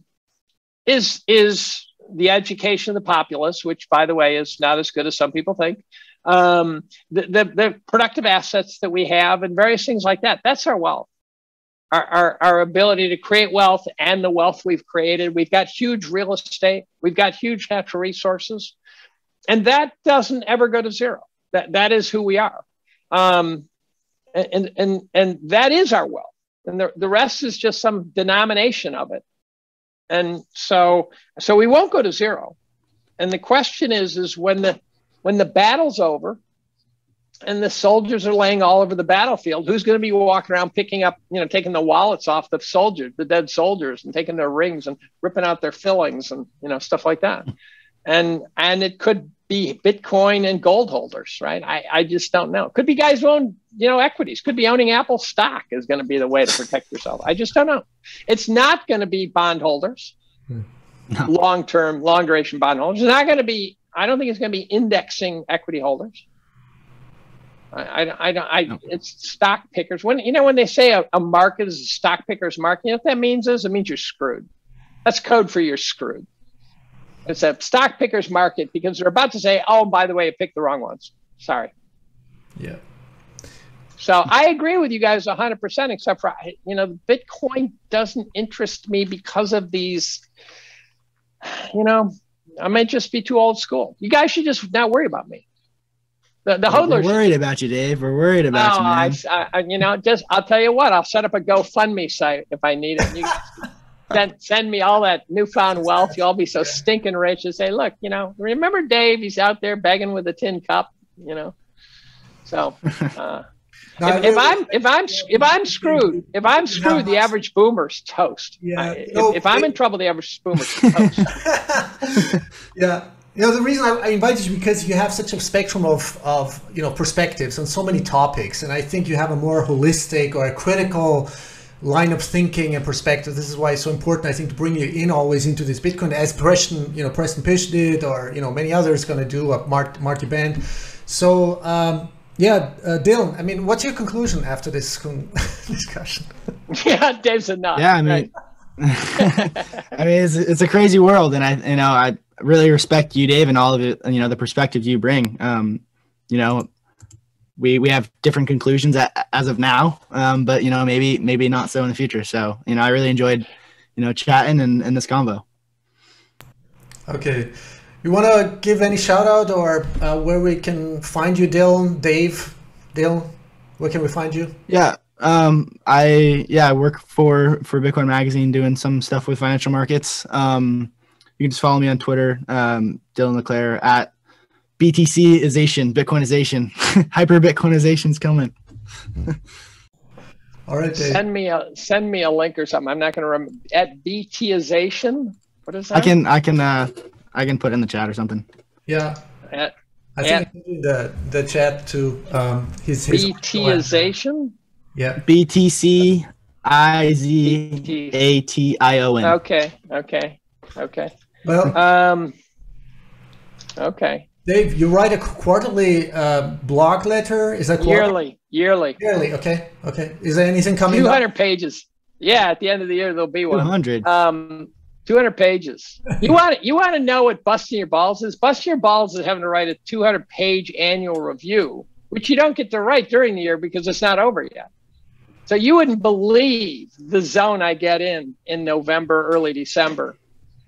is, is the education of the populace, which, by the way, is not as good as some people think, um, the, the, the productive assets that we have and various things like that. That's our wealth, our, our, our ability to create wealth and the wealth we've created. We've got huge real estate. We've got huge natural resources. And that doesn't ever go to zero. That, that is who we are. Um, And, and, and that is our wealth. And the, the rest is just some denomination of it. And so, so we won't go to zero. And the question is, is when the, when the battle's over and the soldiers are laying all over the battlefield, who's going to be walking around picking up, you know, taking the wallets off the soldiers, the dead soldiers, and taking their rings and ripping out their fillings and, you know, stuff like that. And, and it could be Bitcoin and gold holders, right? I, I just don't know. Could be guys who own, you know, equities. Could be owning Apple stock is going to be the way to protect yourself. I just don't know. It's not going to be bondholders, no. long-term, long-duration bondholders. It's not going to be, I don't think it's going to be indexing equity holders. I, I, I, I no. It's stock pickers. When, you know, when they say a, a market is a stock picker's market, you know what that means is it means you're screwed. That's code for you're screwed. It's a stock picker's market because they're about to say, oh, by the way, you picked the wrong ones. Sorry. Yeah. So I agree with you guys one hundred percent, except for, you know, Bitcoin doesn't interest me because of these, you know, I might just be too old school. You guys should just not worry about me. The, the hodlers. We're worried about you, Dave. We're worried about oh, you, man. I, I, you know, just, I'll tell you what, I'll set up a GoFundMe site if I need it. You, Then send me all that newfound wealth. You'll all be so stinking rich and say, look, you know, remember Dave, he's out there begging with a tin cup, you know? So uh, no, if, really, if I'm, if I'm, if I'm screwed, if I'm screwed, the average boomer's toast. Yeah. I, if, no, if I'm in trouble, the average boomer's toast. Yeah. You know, the reason I, I invited you because you have such a spectrum of, of, you know, perspectives on so many topics. And I think you have a more holistic or a critical line of thinking and perspective. This is why it's so important, I think, to bring you in always into this Bitcoin, as Preston, you know, Preston Pish did, or you know, many others going to do, uh, Mart, Marty Bent. So um, yeah, uh, Dylan, I mean, what's your conclusion after this con discussion? Yeah, Dave's enough. Yeah, I mean, right? I mean, it's it's a crazy world, and I, you know, I really respect you, Dave, and all of it, you know, the perspective you bring. Um, you know. We, we have different conclusions at, as of now, um, but, you know, maybe maybe not so in the future. So, you know, I really enjoyed, you know, chatting and, and this convo. Okay. You want to give any shout out or uh, where we can find you, Dylan, Dave? Dylan, where can we find you? Yeah. Um, I, yeah, I work for, for Bitcoin Magazine doing some stuff with financial markets. Um, you can just follow me on Twitter, um, Dylan LeClaire, at BTCization, Bitcoinization, hyper Bitcoinization's coming. All right, Dave. Send me a send me a link or something. I'm not going to remember. At BTCization, what is that? I can I can uh, I can put in the chat or something. Yeah, at, I think at the the chat to um, his, his BTCization. Yeah, B T C I Z A T I O N. Okay, okay, okay. Well, um, okay. Dave, you write a quarterly uh, blog letter. Is that quarterly? Yearly, yearly, yearly. Okay, okay. Is there anything coming? Two hundred pages. Yeah, at the end of the year there'll be one. Two hundred. Um, two hundred pages. You want you want to know what busting your balls is? Busting your balls is having to write a two hundred page annual review, which you don't get to write during the year because it's not over yet. So you wouldn't believe the zone I get in in November, early December.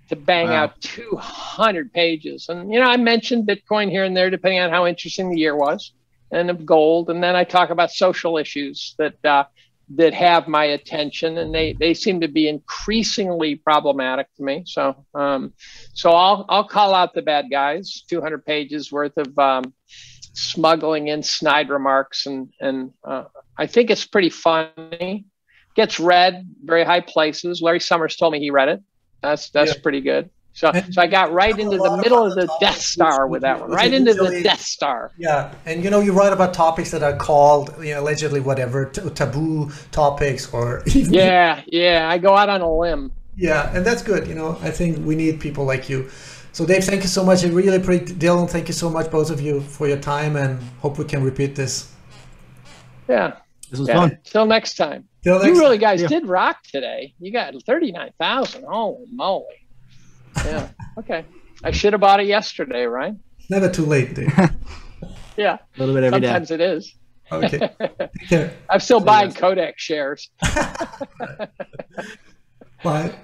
To bang wow. out two hundred pages. And, you know, I mentioned Bitcoin here and there, depending on how interesting the year was, and of gold. And then I talk about social issues that, uh, that have my attention, and they, they seem to be increasingly problematic to me. So, um, so I'll, I'll call out the bad guys, two hundred pages worth of, um, smuggling in snide remarks. And, and, uh, I think it's pretty funny. gets read very high places. Larry Summers told me he read it. That's that's yeah. pretty good. So, and so I got right into the middle of the Death Star with that one, right into the Death Star. Yeah, and you know, you write about topics that are called, you know, allegedly whatever, t taboo topics or... yeah, yeah, I go out on a limb. Yeah, and that's good. You know, I think we need people like you. So Dave, thank you so much. I really appreciate it. Dylan, thank you so much, both of you, for your time, and hope we can repeat this. Yeah. This was yeah. fun. Till next time. Till next you really guys yeah. did rock today. You got thirty-nine thousand. Holy moly. Yeah. Okay. I should have bought it yesterday, right? Never too late, dude. yeah. A little bit every day. Sometimes it is. Okay. Take care. I'm still buying Kodak shares. Bye.